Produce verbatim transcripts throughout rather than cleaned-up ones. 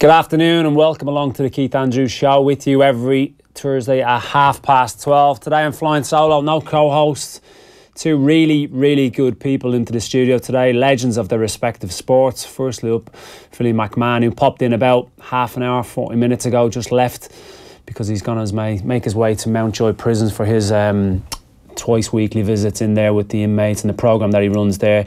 Good afternoon and welcome along to the Keith Andrews Show with you every Thursday at half past twelve. Today I'm flying solo, no co-hosts. Two really, really good people into the studio today, legends of their respective sports. Firstly up, Philly McMahon, who popped in about half an hour, forty minutes ago, just left because he's going to make his way to Mountjoy Prisons for his um, twice weekly visits in there with the inmates and the programme that he runs there.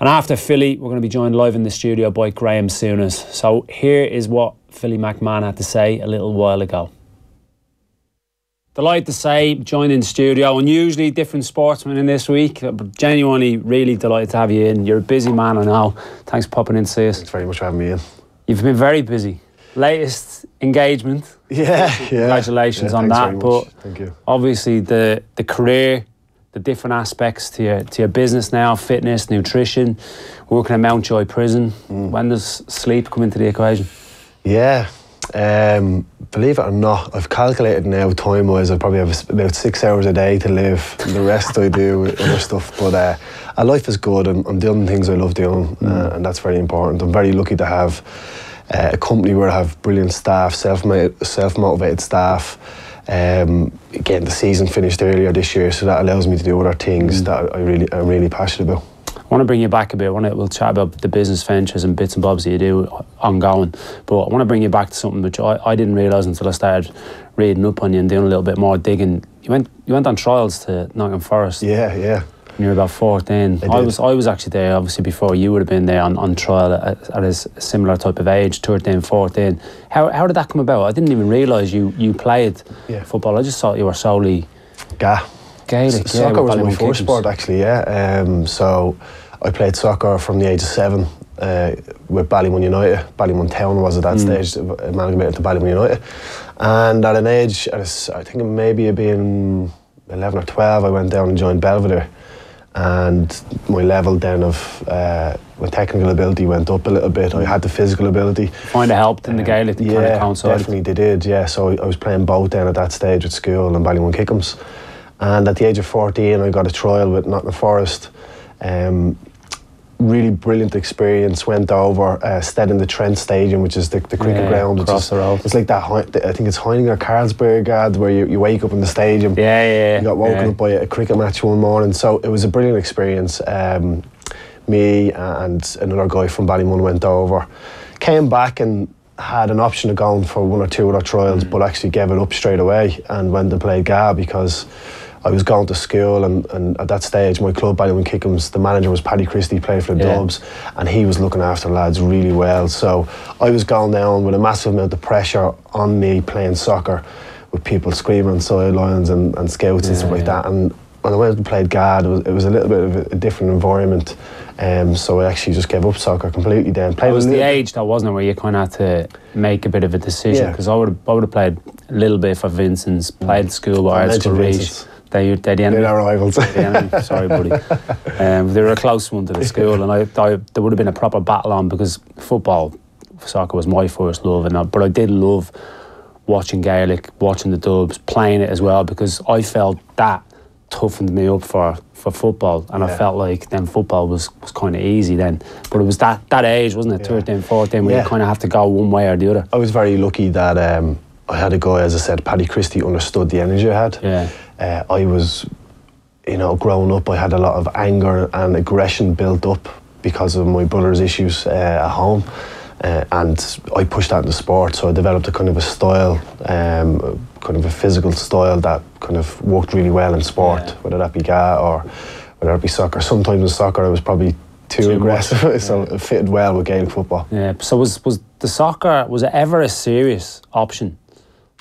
And after Philly, we're going to be joined live in the studio by Graham Souness. So here is what Philly McMahon had to say a little while ago. Delighted to say, joined in the studio, and usually different sportsmen in this week. Genuinely, really delighted to have you in. You're a busy man, I know. Thanks for popping in to see us. Thanks very much for having me in. You've been very busy. Latest engagement. Yeah, yeah. Congratulations yeah, on that. But thank you. Obviously, the the career, the different aspects to your, to your business now, fitness, nutrition, working at Mountjoy Prison. Mm. When does sleep come into the equation? Yeah, um, believe it or not, I've calculated now time-wise, I probably have about six hours a day to live. And the rest I do with other stuff. But uh, our life is good. I'm, I'm doing things I love doing, mm. uh, and that's very important. I'm very lucky to have uh, a company where I have brilliant staff, self-motivated, self-motivated staff. Um, getting the season finished earlier this year, so that allows me to do other things that I really, I'm really passionate about. I want to bring you back a bit. I want to, we'll chat about the business ventures and bits and bobs that you do ongoing, but I want to bring you back to something which I, I didn't realise until I started reading up on you and doing a little bit more digging. You went, you went on trials to Nottingham Forest. Yeah, yeah. When you were about fourteen. I, I was, I was actually there, obviously, before you would have been there on, on trial at, at a similar type of age, thirteen, fourteen. How, how did that come about? I didn't even realise you, you played yeah. football. I just thought you were solely Ga. Gaelic. S yeah, soccer was my first sport, actually, yeah. Um, so I played soccer from the age of seven uh, with Ballymun United. Ballymun Town was at that mm. stage, amalgamated to Ballymun United. And at an age, I think maybe it being eleven or twelve, I went down and joined Belvedere. And my level then of uh, my technical ability went up a little bit. I had the physical ability. Kind of helped in the Gaelic um, yeah, kind of council. Definitely they did, yeah. So I, I was playing both then at that stage at school in Ballymun Kickhams. And at the age of fourteen, I got a trial with Nottingham Forest. Um, really brilliant experience. Went over, uh, stayed in the Trent Stadium, which is the, the cricket yeah, ground. Across the road. It's like that, I think it's Haining or Carlsberg, ad, where you, you wake up in the stadium. Yeah, yeah, you got woken yeah. up by a cricket match one morning. So it was a brilliant experience. Um, me and another guy from Ballymun went over. Came back and had an option of going for one or two other trials, mm. but actually gave it up straight away and went and played G A because I was going to school, and, and at that stage, my club, Ballymun Kickhams, the manager was Paddy Christie, played for the yeah. Dubs, and he was looking after lads really well. So I was going down with a massive amount of pressure on me playing soccer, with people screaming sidelines and, and scouts yeah, and stuff yeah. like that. And when I went and played G A D, it was, it was a little bit of a, a different environment. Um, so I actually just gave up soccer completely then. It was the age that wasn't it, where you kind of had to make a bit of a decision, because yeah. I would I would have played a little bit for Vincent's, played school, but I had school reach. They, they're the enemy. They're our rivals. They're the enemy. Sorry, buddy. Um, they were a close one to the school, and I, I, there would have been a proper battle on, because football, soccer was my first love, and I, but I did love watching Gaelic, watching the Dubs, playing it as well, because I felt that toughened me up for, for football, and yeah. I felt like then football was, was kind of easy then. But it was that, that age, wasn't it? Yeah. thirteen, fourteen, where yeah. you kind of have to go one way or the other. I was very lucky that um, I had a guy, as I said, Paddy Christie, understood the energy I had. Yeah. Uh, I was, you know, growing up, I had a lot of anger and aggression built up because of my brother's issues uh, at home. Uh, and I pushed that into sport, so I developed a kind of a style, um, kind of a physical style that kind of worked really well in sport, yeah. whether that be G A or whether it be soccer. Sometimes in soccer I was probably too, too aggressive, yeah. so it fitted well with Gaelic football. Yeah, so was, was the soccer, was it ever a serious option?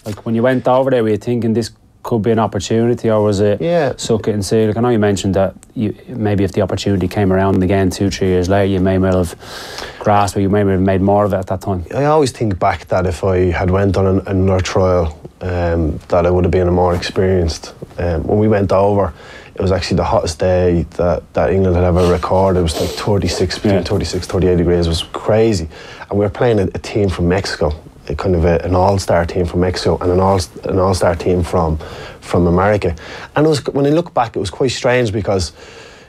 Like when you went over there, were you thinking this could be an opportunity, or was it yeah. suck it and see? Like I know you mentioned that you, maybe if the opportunity came around again two, three years later, you may well have grasped, or you may well have made more of it at that time. I always think back that if I had went on an, another trial, um, that I would have been a more experienced. Um, when we went over, it was actually the hottest day that, that England had ever recorded. It was like thirty-six, between yeah. thirty-six, thirty-eight degrees. It was crazy. And we were playing a, a team from Mexico. A kind of a, an all-star team from Mexico and an all an all-star team from from America, and it was, when I look back, it was quite strange because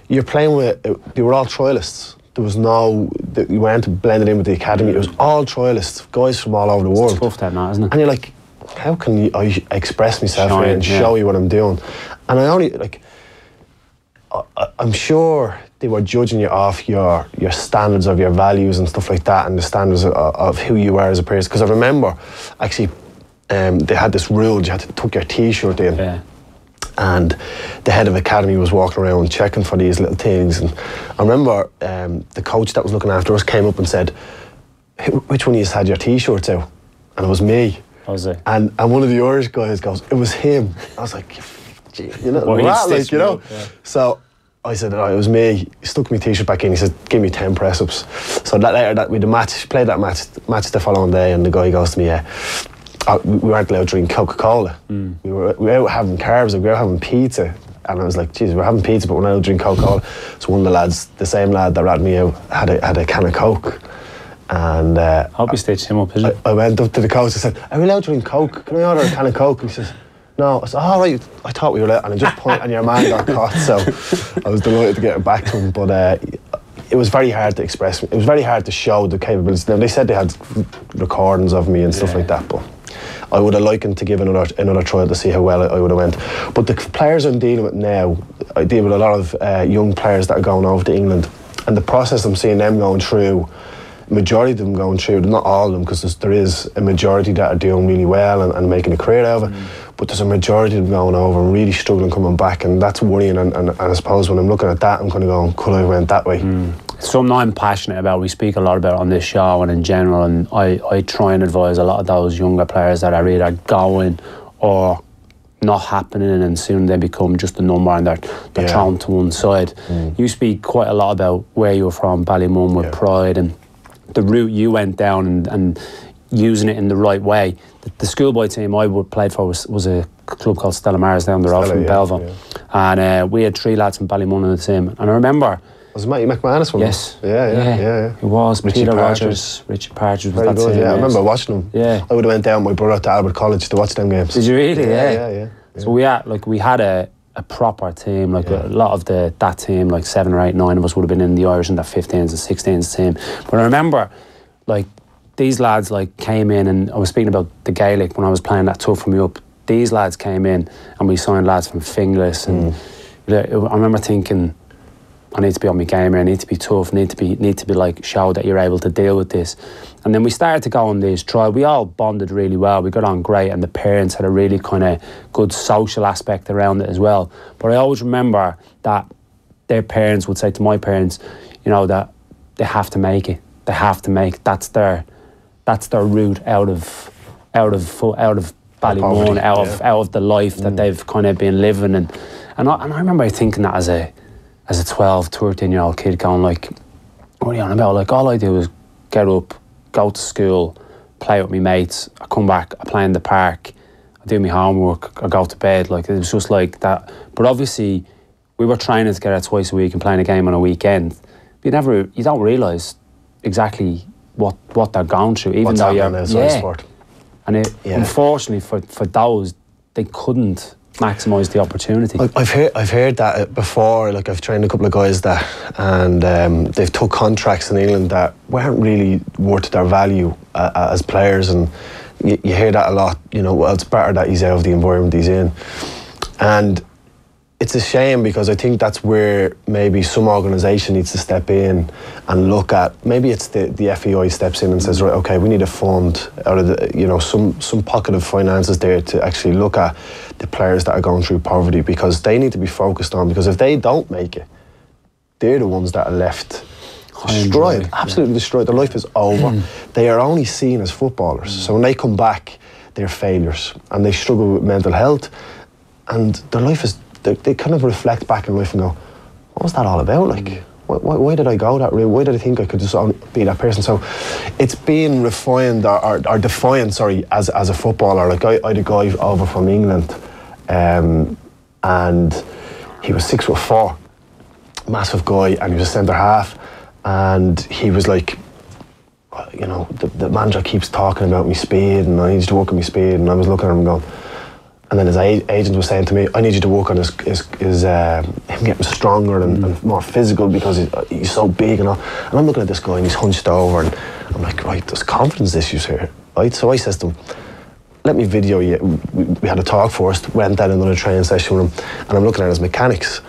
you're playing with, they were all trialists, There was no, you weren't blended in with the academy. It was all trialists, guys from all over the world. It's tough that now, isn't it? And you're like, how can you, I express myself show here and yeah. show you what I'm doing? And I only, like, I, I'm sure they were judging you off your, your standards of your values and stuff like that, and the standards of, of who you are as a person. Because I remember, actually, um, they had this rule, you had to tuck your T-shirt in. Yeah. And the head of academy was walking around checking for these little things, and I remember um, the coach that was looking after us came up and said, which one of you had your T-shirts out? And it was me. Was it? And, and one of the Irish guys goes, it was him. I was like, gee, you're not rat, like, you know? Yeah. So I said, oh, it was me. He stuck my T-shirt back in, he said, give me ten press-ups. So that later, that, we the match, played that match, match the following day, and the guy goes to me, yeah, I, we weren't allowed to drink Coca-Cola. Mm. We, were, we were out having carbs, we were out having pizza. And I was like, geez, we're having pizza, but we're not allowed to drink Coca-Cola. So one of the lads, the same lad that ratted me out, had a, had a can of Coke. And uh, I hope you staged him up, is it? I, I went up to the coach and said, are we allowed to drink Coke? Can I order a can of Coke? And he says, no. I said, all right, I thought we were allowed. And I just pointed, and your man got caught. So I was delighted to get it back to him. But uh, it was very hard to express, it was very hard to show the capabilities. Now, they said they had recordings of me and stuff yeah. like that, but I would have likened to give another another trial to see how well I, I would have went. But the players I'm dealing with now, I deal with a lot of uh, young players that are going over to England, and the process I'm seeing them going through, majority of them going through, not all of them, because there is a majority that are doing really well and, and making a career out of it, mm. but there's a majority of them going over and really struggling coming back, and that's worrying, and, and, and I suppose when I'm looking at that, I'm kind of going, could I have went that way? Mm. Something I'm passionate about, we speak a lot about on this show and in general, and I, I try and advise a lot of those younger players that are either going or not happening, and soon they become just a number and they're, they're yeah. thrown to one side. Mm. You speak quite a lot about where you're from, Ballymun, with yeah. pride, and the route you went down and, and using it in the right way. The, the schoolboy team I played for was, was a club called Stella Maris down the road from yeah, Belville. Yeah. And uh, we had three lads from Ballymun in the team. And I remember... Was it Matty McManus one? Yes. Yeah, yeah, yeah. yeah. It was. Richie Peter Partridge. Rogers. Richie Partridge was that team. Yeah, I remember watching them. Yeah. I would have went down with my brother to Albert College to watch them games. Did you really? Yeah, yeah, yeah. yeah, yeah. So we had, like, we had a... a proper team, like yeah. a lot of the that team, like seven or eight, nine of us would have been in the Irish and the fifteens and sixteens team. But I remember, like, these lads, like, came in, and I was speaking about the Gaelic when I was playing that tour from Europe. These lads came in, and we signed lads from Finglas, and mm. I remember thinking, I need to be on my game here, I need to be tough, need to be need to be like show that you're able to deal with this. And then we started to go on these trials. We all bonded really well, we got on great, and the parents had a really kind of good social aspect around it as well. But I always remember that their parents would say to my parents, you know, that they have to make it. They have to make that's their that's their route out of out of out of Ballymun, out of yeah. out of the life mm. that they've kind of been living, and and I, and I remember thinking that as a as a twelve, thirteen year old kid going, like, what are you on about? Like, all I do is get up, go to school, play with my mates, I come back, I play in the park, I do my homework, I go to bed. Like, it was just like that. But obviously we were training together twice a week and playing a game on a weekend. But you never, you don't realise exactly what, what they're going through, even What's though you're as yeah. sport. And it, yeah. unfortunately for, for those, they couldn't maximise the opportunity. I've heard, I've heard that before. Like, I've trained a couple of guys that, and um, they've took contracts in England that weren't really worth their value uh, as players, and you, you hear that a lot. You know, well, it's better that he's out of the environment he's in, and it's a shame, because I think that's where maybe some organisation needs to step in and look at, maybe it's the, the F E I steps in and says, right, okay, we need a fund out of the, you know, some, some pocket of finances there to actually look at the players that are going through poverty, because they need to be focused on, because if they don't make it, they're the ones that are left destroyed, absolutely destroyed. Their life is over. They are only seen as footballers. So when they come back, they're failures, and they struggle with mental health, and their life is... They, they kind of reflect back in life and go, what was that all about? Like, mm. why, why, why did I go that route? Why did I think I could just be that person? So it's being refined or, or, or defined, sorry, as, as a footballer. Like, I, I had a guy over from England, um, and he was six foot four, massive guy, and he was a centre half, and he was like, you know, the, the manager keeps talking about me speed, and I need to work on my speed, and I was looking at him going, And then his agent was saying to me, I need you to work on his, his, his uh, him getting stronger and, mm. and more physical because he's, he's so big and all. And I'm looking at this guy and he's hunched over and I'm like, right, there's confidence issues here, right? So I says to him, let me video you. We had a talk first, went down another training session with him, and I'm looking at his mechanics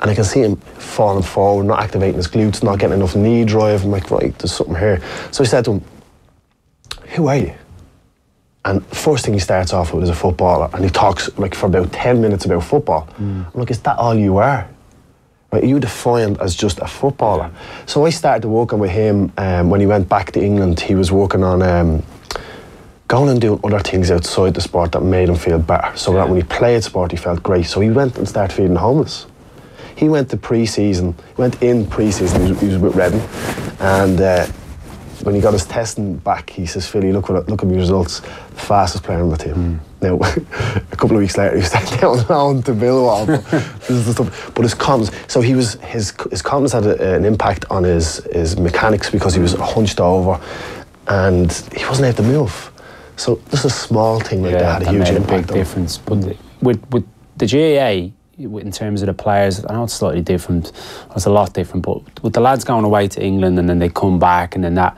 and I can see him falling forward, not activating his glutes, not getting enough knee drive. I'm like, right, there's something here. So I said to him, who are you? And first thing he starts off with is a footballer, and he talks like for about ten minutes about football. Mm. I'm like, is that all you are? Right? Are you defined as just a footballer? So I started working with him um, when he went back to England. He was working on um, going and doing other things outside the sport that made him feel better. So yeah. that when he played sport, he felt great. So he went and started feeding the homeless. He went to pre-season, went in pre-season, he was, he was with Reading, and uh, when he got his testing back, he says, Philly, look at look at my results, fastest player on the team. Mm. Now, a couple of weeks later, he was down around to Millwall. But, but his comms, so he was his his comms had a, an impact on his his mechanics because he was hunched over, and he wasn't able to move. So just a small thing like yeah, that had a huge made impact. A big on difference. Him. But with with the G A A, in terms of the players, I know it's slightly different, it's a lot different, but with the lads going away to England and then they come back and then that,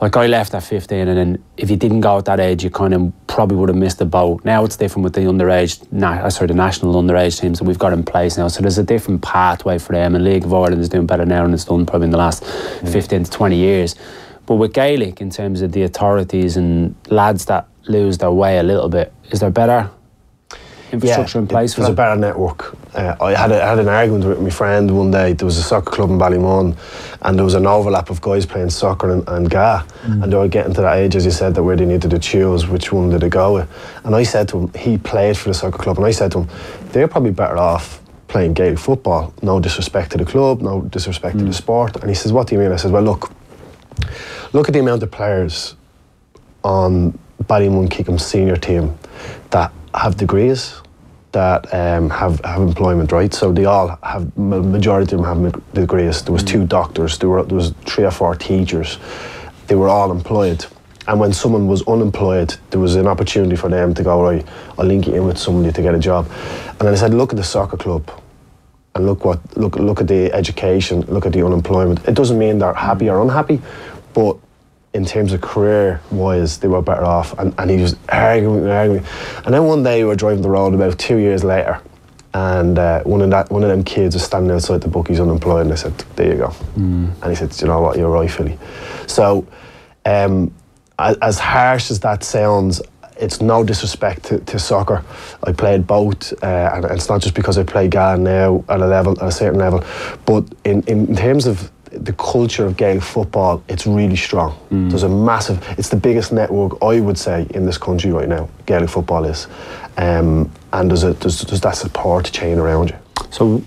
like I left at fifteen, and then if you didn't go at that age, you kind of probably would have missed the boat. Now it's different with the underage, na sorry, the national underage teams that we've got in place now, so there's a different pathway for them, and League of Ireland is doing better now than it's done probably in the last mm. fifteen to twenty years. But with Gaelic, in terms of the authorities and lads that lose their way a little bit, is there better infrastructure yeah, in place for it? There's a better network. Uh, I, had a, I had an argument with my friend one day. There was a soccer club in Ballymun and there was an overlap of guys playing soccer and, and G A A. Mm. And they were getting to that age, as you said, that where they needed to choose which one did they go with. And I said to him, he played for the soccer club, and I said to him, they're probably better off playing Gaelic football. No disrespect to the club, no disrespect mm. to the sport. And he says, what do you mean? I said, well, look, look at the amount of players on Ballymun Kickham's senior team that have degrees, that um, have, have employment, right? So they all have, majority of them have degrees. There was two doctors, there, were, there was three or four teachers. They were all employed. And when someone was unemployed, there was an opportunity for them to go, right, I'll link you in with somebody to get a job. And then I said, look at the soccer club and look, what, look, look at the education, look at the unemployment. It doesn't mean they're happy or unhappy, but in terms of career-wise, they were better off. And, and he was arguing and arguing. And then one day we were driving the road about two years later, and uh, one, of that, one of them kids was standing outside the bookies unemployed, and I said, there you go. Mm. And he said, do you know what, you're right, Philly. So um, as, as harsh as that sounds, it's no disrespect to, to soccer. I played both, uh, and it's not just because I play G A A now at a level, at a certain level, but in, in terms of the culture of Gaelic football, it's really strong. Mm. There's a massive, it's the biggest network, I would say, in this country right now, Gaelic football is. Um, and there's, a, there's, there's that support chain around you. So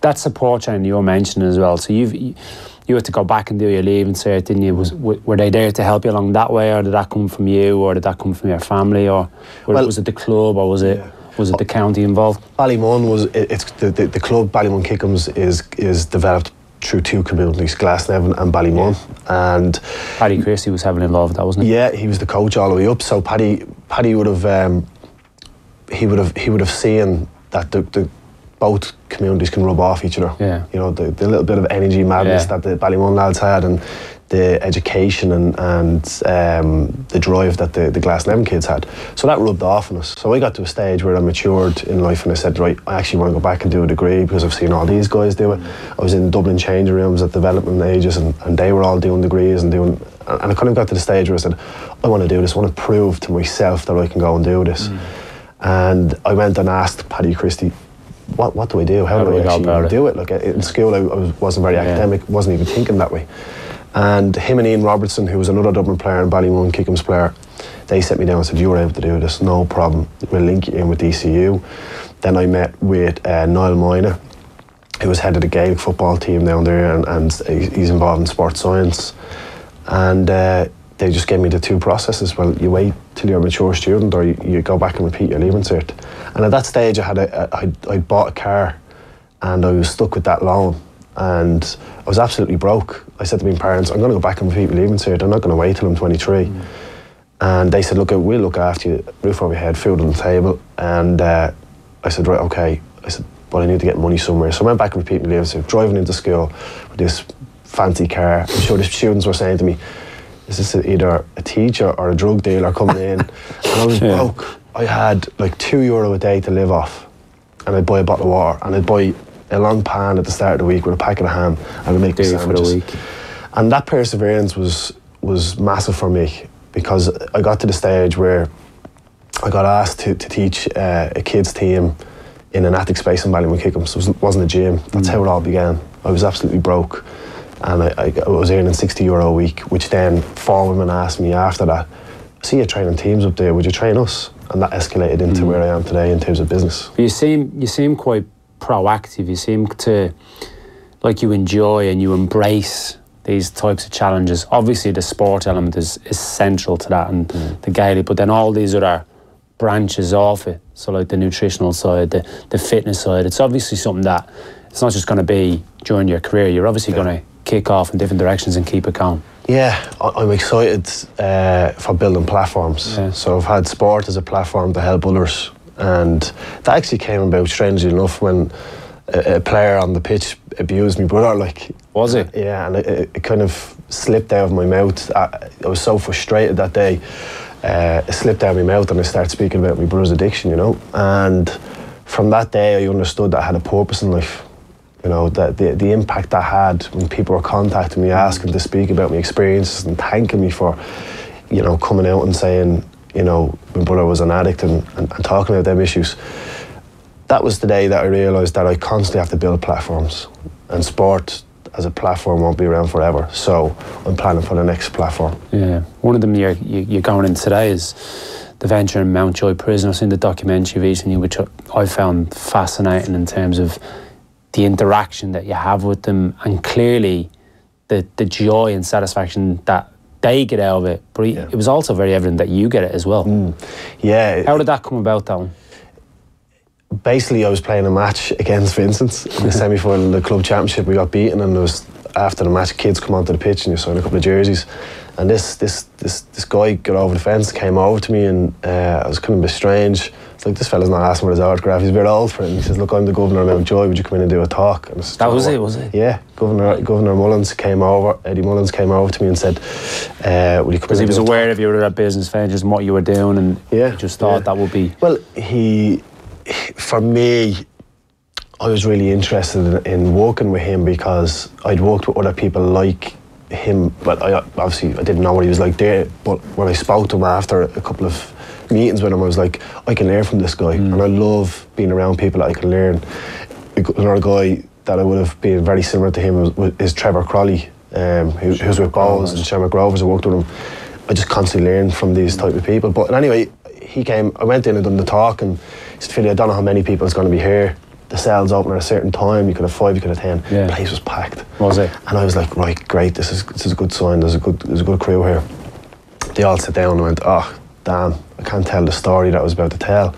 that support chain you're mentioning as well, so you've, you had to go back and do your leaving cert, didn't you? Was, were they there to help you along that way, or did that come from you, or did that come from your family, or well, was it the club, or was it... Yeah. Was it the county involved? Ballymun was, it, it's the, the, the club Ballymun Kickham's is is developed through two communities, Glasnevin and Ballymun. Yeah. And Paddy Christie was heavily involved with that, wasn't he? Yeah, he was the coach all the way up. So Paddy Paddy would have um, he would have he would have seen that the, the both communities can rub off each other. Yeah. You know, the, the little bit of energy madness yeah. that the Ballymun lads had, and the education and, and um, the drive that the, the Glasnevin kids had. So that rubbed off on us. So I got to a stage where I matured in life and I said, right, I actually want to go back and do a degree because I've seen all these guys do it. I was in Dublin change rooms at development ages, and, and they were all doing degrees and doing, and I kind of got to the stage where I said, I want to do this, I want to prove to myself that I can go and do this. Mm. And I went and asked Paddy Christie, what, what do I do? How, How do, do I actually do it? Like, in school I wasn't very yeah. academic, wasn't even thinking that way. And him and Ian Robertson, who was another Dublin player and Ballymun Kickham's player, they sat me down and said, you were able to do this, no problem. We'll link you in with D C U. Then I met with uh, Niall Minor, who was head of the Gaelic football team down there, and, and he's involved in sports science. And uh, they just gave me the two processes. Well, you wait till you're a mature student, or you, you go back and repeat your leaving cert. And at that stage, I had a, a, I'd, I'd bought a car, and I was stuck with that loan. And I was absolutely broke. I said to my parents, I'm going to go back and repeat my leaving cert. I'm not going to wait till I'm twenty-three. Mm. And they said, look, we'll look after you, roof over your head, food on the table. And uh, I said, right, okay. I said, but I need to get money somewhere. So I went back and repeated my lyrics. So driving into school with this fancy car, I'm sure the students were saying to me, is this either a teacher or a drug dealer coming in? And I was yeah. broke. I had like two euro a day to live off. And I'd buy a bottle of water, and I'd buy a long pan at the start of the week with a packet of ham, and I'd make Dairy sandwiches. For the week. And that perseverance was, was massive for me, because I got to the stage where I got asked to, to teach uh, a kids team in an attic space in Ballymacombe. So it wasn't a gym. That's mm. how it all began. I was absolutely broke, and I, I, I was earning sixty euro a week, which then four women asked me after that, I see you training teams up there, would you train us? And that escalated into mm. where I am today in terms of business. But you seem, you seem quite proactive. You seem to, like you enjoy and you embrace these types of challenges. Obviously the sport element is, is central to that, and mm. the Gaelic, but then all these other branches off it. So like the nutritional side, the, the fitness side, it's obviously something that, it's not just gonna be during your career, you're obviously yeah. gonna kick off in different directions and keep it going. Yeah, I'm excited uh, for building platforms. Yeah. So I've had sport as a platform to help others. And that actually came about, strangely enough, when a, a player on the pitch abused me brother, like. Was it? Yeah, and it, it kind of slipped out of my mouth. I, I was so frustrated that day. Uh, it slipped out of my mouth and I started speaking about my brother's addiction, you know. And from that day, I understood that I had a purpose in life. You know, that the, the impact I had when people were contacting me, asking to speak about my experiences and thanking me for, you know, coming out and saying, you know, my brother was an addict and, and, and talking about them issues. That was the day that I realised that I constantly have to build platforms, and sport as a platform won't be around forever. So I'm planning for the next platform. Yeah, one of them you're, you're going in today is the venture in Mountjoy Prison. I've seen the documentary recently, which I found fascinating in terms of the interaction that you have with them, and clearly the, the joy and satisfaction that they get out of it, but yeah. it was also very evident that you get it as well. Mm. Yeah. How did that come about, that one? Basically, I was playing a match against Vincent's in the semi-final of the club championship. We got beaten, and it was after the match, kids come onto the pitch and you sign a couple of jerseys, and this this this this guy got over the fence, came over to me, and uh, I was kind of a bit strange. It's like, this fella's not asking for his autograph, he's a bit old for it. And he says, look, I'm the governor of Mountjoy, would you come in and do a talk? And I said, that was it, was it? Yeah, Governor Governor Mullins came over, Eddie Mullins came over to me and said, uh, will you come in and do a talk? Because he was aware of your business ventures and what you were doing, and yeah, he just thought yeah. that would be... Well, he, for me, I was really interested in, in working with him because I'd worked with other people like him, but I obviously I didn't know what he was like there. But when I spoke to him after a couple of meetings with him, I was like, I can learn from this guy, mm. and I love being around people that I can learn. Another guy that I would have been very similar to him was, was, is Trevor Crowley, um, who, who's with Bowes and Shamrock Rovers. I worked with him. I just constantly learn from these type of people. But anyway, he came. I went in and done the talk, and he said, Philly, I don't know how many people is going to be here. The cells open at a certain time, you could have five, you could have ten. Yeah. The place was packed. Was it? And I was like, right, great, this is this is a good sign, there's a good there's a good crew here. They all sat down and went, oh, damn, I can't tell the story that I was about to tell,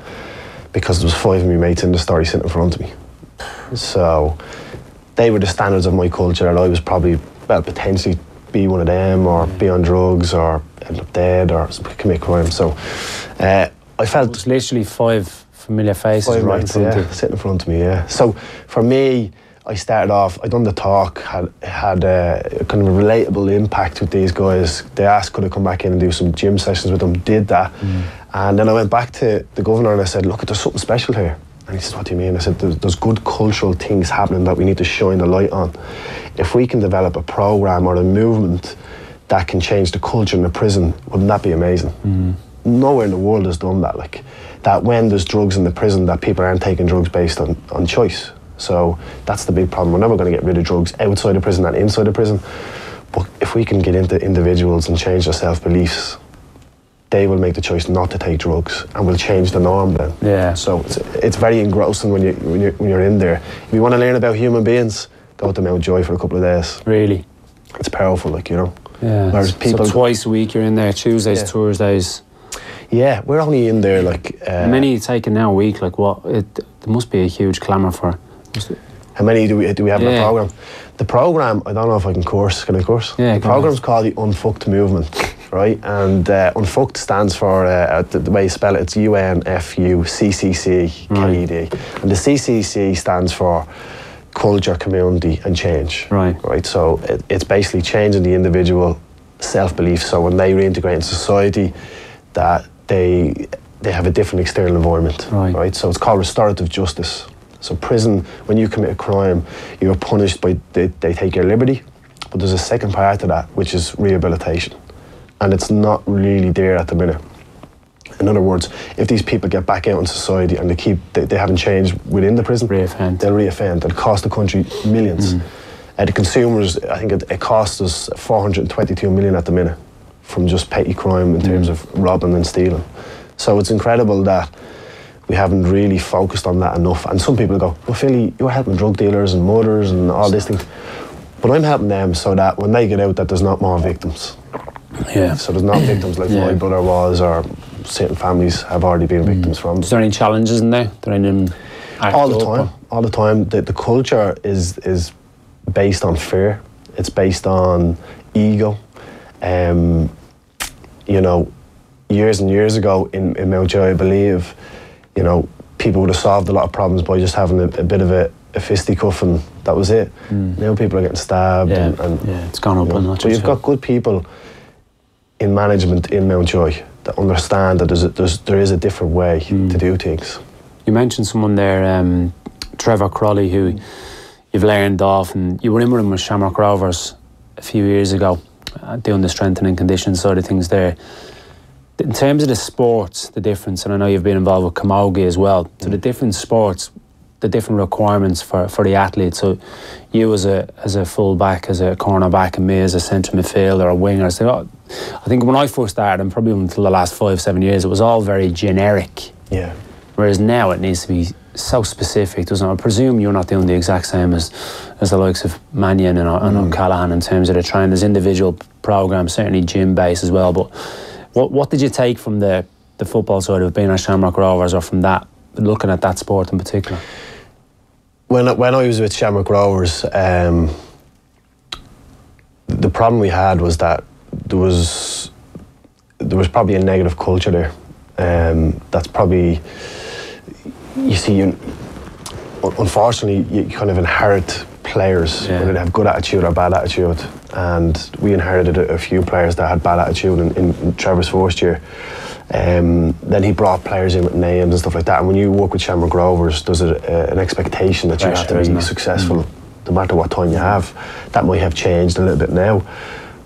because there was five of my mates in the story sitting in front of me. So they were the standards of my culture, and I was probably, well, potentially be one of them, or be on drugs, or end up dead, or commit crime. So uh, I felt... It was literally five... familiar faces right minutes, in front yeah, of sitting in front of me, yeah. So for me, I started off, I done the talk, had had a kind of a relatable impact with these guys. They asked could I come back in and do some gym sessions with them, did that. Mm. And then I went back to the governor and I said, look, there's something special here. And he says, what do you mean? I said, there's, there's good cultural things happening that we need to shine the light on. If we can develop a program or a movement that can change the culture in the prison, wouldn't that be amazing? Mm. Nowhere in the world has done that, like. That when there's drugs in the prison, that people aren't taking drugs based on, on choice. So that's the big problem. We're never going to get rid of drugs outside of prison and inside of prison. But if we can get into individuals and change their self-beliefs, they will make the choice not to take drugs, and will change the norm then. Yeah. So it's, it's very engrossing when, you, when, you're, when you're in there. If you want to learn about human beings, go to Mountjoy for a couple of days. Really? It's powerful, like, you know. Yeah. Whereas people, so twice a week you're in there, Tuesdays, yeah. Thursdays. Yeah, we're only in there like... Uh, how many are you taking now a week? Like what? It, there must be a huge clamour for... How many do we do we have yeah. in the programme? The programme, I don't know if I can course, can I course? Yeah, the programme's called The Unfucked Movement. right? And uh, U N F C C C stands for, uh, the, the way you spell it, it's U N F U C C C K E D. Right. And the C C C stands for culture, community and change. Right. Right. So it, it's basically changing the individual self-belief, so when they reintegrate in society, that they they have a different external environment. Right. Right. So it's called restorative justice. So prison, when you commit a crime, you're punished by, they, they take your liberty, but there's a second part to that, which is rehabilitation. And it's not really there at the minute. In other words, if these people get back out in society and they keep, they, they haven't changed within the prison, re-offend. they'll reoffend. It'll cost the country millions. Mm. Uh, the consumers, I think it, it costs us four hundred twenty-two million at the minute from just petty crime in mm. terms of robbing and stealing. So it's incredible that we haven't really focused on that enough. And some people go, well, Philly, you're helping drug dealers and murders and all these things. But I'm helping them so that when they get out, that there's not more victims. Yeah. So there's not victims like yeah. my brother was, or certain families have already been victims mm. from. Is there any challenges in there? There any all the time, or? all the time. The, the culture is is. based on fear, it's based on ego. Um, you know, years and years ago in, in Mountjoy, I believe, you know, people would have solved a lot of problems by just having a, a bit of a, a fisticuff, and that was it. Mm. Now people are getting stabbed. Yeah, and, and yeah, it's gone up. You know, but you've got good people in management in Mountjoy that understand that there's a, there's, there is a different way mm. to do things. You mentioned someone there, um, Trevor Crowley, who you've learned off, and you were in with him with Shamrock Rovers a few years ago, doing the strength and conditioning side of things there. In terms of the sports, the difference, and I know you've been involved with Camogie as well, so the different sports, the different requirements for, for the athlete. So you as a as a full-back, as a corner-back, and me as a centre midfielder or a winger. So oh, I think when I first started, and probably until the last five, seven years, it was all very generic. Yeah. Whereas now it needs to be so specific, doesn't it? I presume you're not doing the exact same as as the likes of Mannion and, and mm. O'Callaghan in terms of the training. There's individual programs, certainly gym based as well. But what what did you take from the the football side of being at Shamrock Rovers, or from that, looking at that sport in particular? When when I was with Shamrock Rovers, um, the problem we had was that there was there was probably a negative culture there. Um, that's probably. You see, you, unfortunately, you kind of inherit players, yeah. whether they have good attitude or bad attitude. And we inherited a, a few players that had bad attitude in, in, in Trevor's first year. Um, then he brought players in with names and stuff like that. And when you work with Shamrock Rovers, there's a, a, an expectation that you Fresh, have to be successful mm. no matter what time you have. That might have changed a little bit now.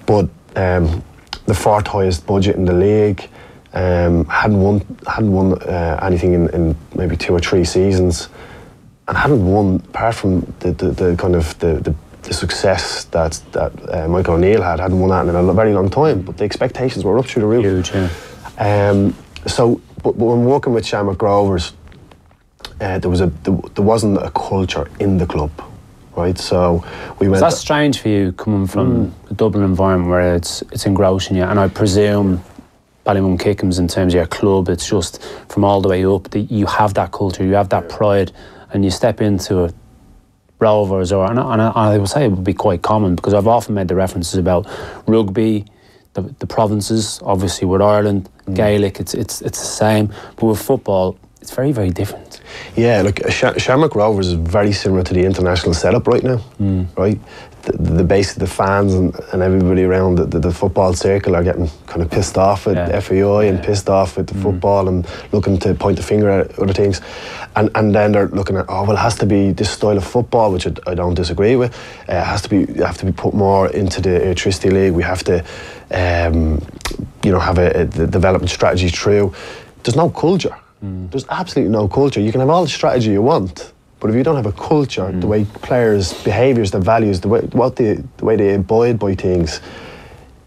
But um, the fourth highest budget in the league, Um, hadn't won, hadn't won uh, anything in, in maybe two or three seasons, and hadn't won apart from the, the, the kind of the, the, the success that that uh, Mike O'Neill had. Hadn't won that in a very long time, but the expectations were up through the roof. Huge, yeah. Um, so, but, but when working with Shamrock Rovers, uh, there was a there, there wasn't a culture in the club, right? So we went. So that's strange for you coming from mm. a Dublin environment where it's it's engrossing you, and I presume. Ballymun Kickham's, in terms of your club, it's just from all the way up that you have that culture, you have that yeah. pride, and you step into a Rovers, or and I, and I would say it would be quite common, because I've often made the references about rugby, the, the provinces, obviously with Ireland, mm. Gaelic, it's it's it's the same, but with football, it's very very different. Yeah, look, Sh Shamrock Rovers is very similar to the international setup right now, mm. right? The, the base of the fans and, and everybody around the, the, the football circle are getting kind of pissed off at yeah. F A I and yeah. pissed off at the mm. football and looking to point the finger at other things, and and then they're looking at, oh well, it has to be this style of football, which I, I don't disagree with. Uh, it has to be have to be put more into the electricity league. We have to, um, you know, have a, a the development strategy through. There's no culture. Mm. There's absolutely no culture. You can have all the strategy you want, but if you don't have a culture, mm. the way players' behaviours, their values, the way, what they, the way they abide by things,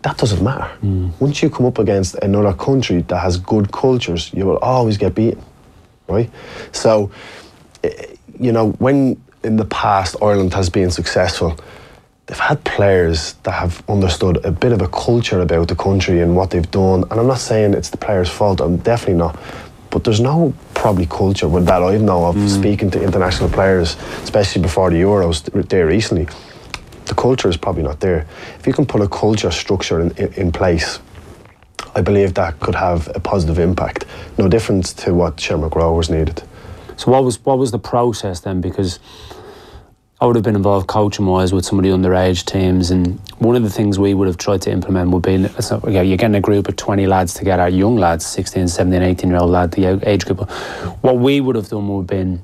that doesn't matter. Mm. Once you come up against another country that has good cultures, you will always get beaten, right? So, you know, when in the past Ireland has been successful, they've had players that have understood a bit of a culture about the country and what they've done, and I'm not saying it's the players' fault, I'm definitely not. But there's no probably culture with that I know of. Mm. Speaking to international players, especially before the Euros there recently, the culture is probably not there. If you can put a culture structure in, in, in place I believe that could have a positive impact, no difference to what Shamrock Rovers needed. So what was what was the process then? Because I would have been involved coaching-wise with some of the underage teams, and one of the things we would have tried to implement would be, it's not, you're getting a group of twenty lads together, young lads, sixteen, seventeen, eighteen-year-old lad, the age group. What we would have done would have been,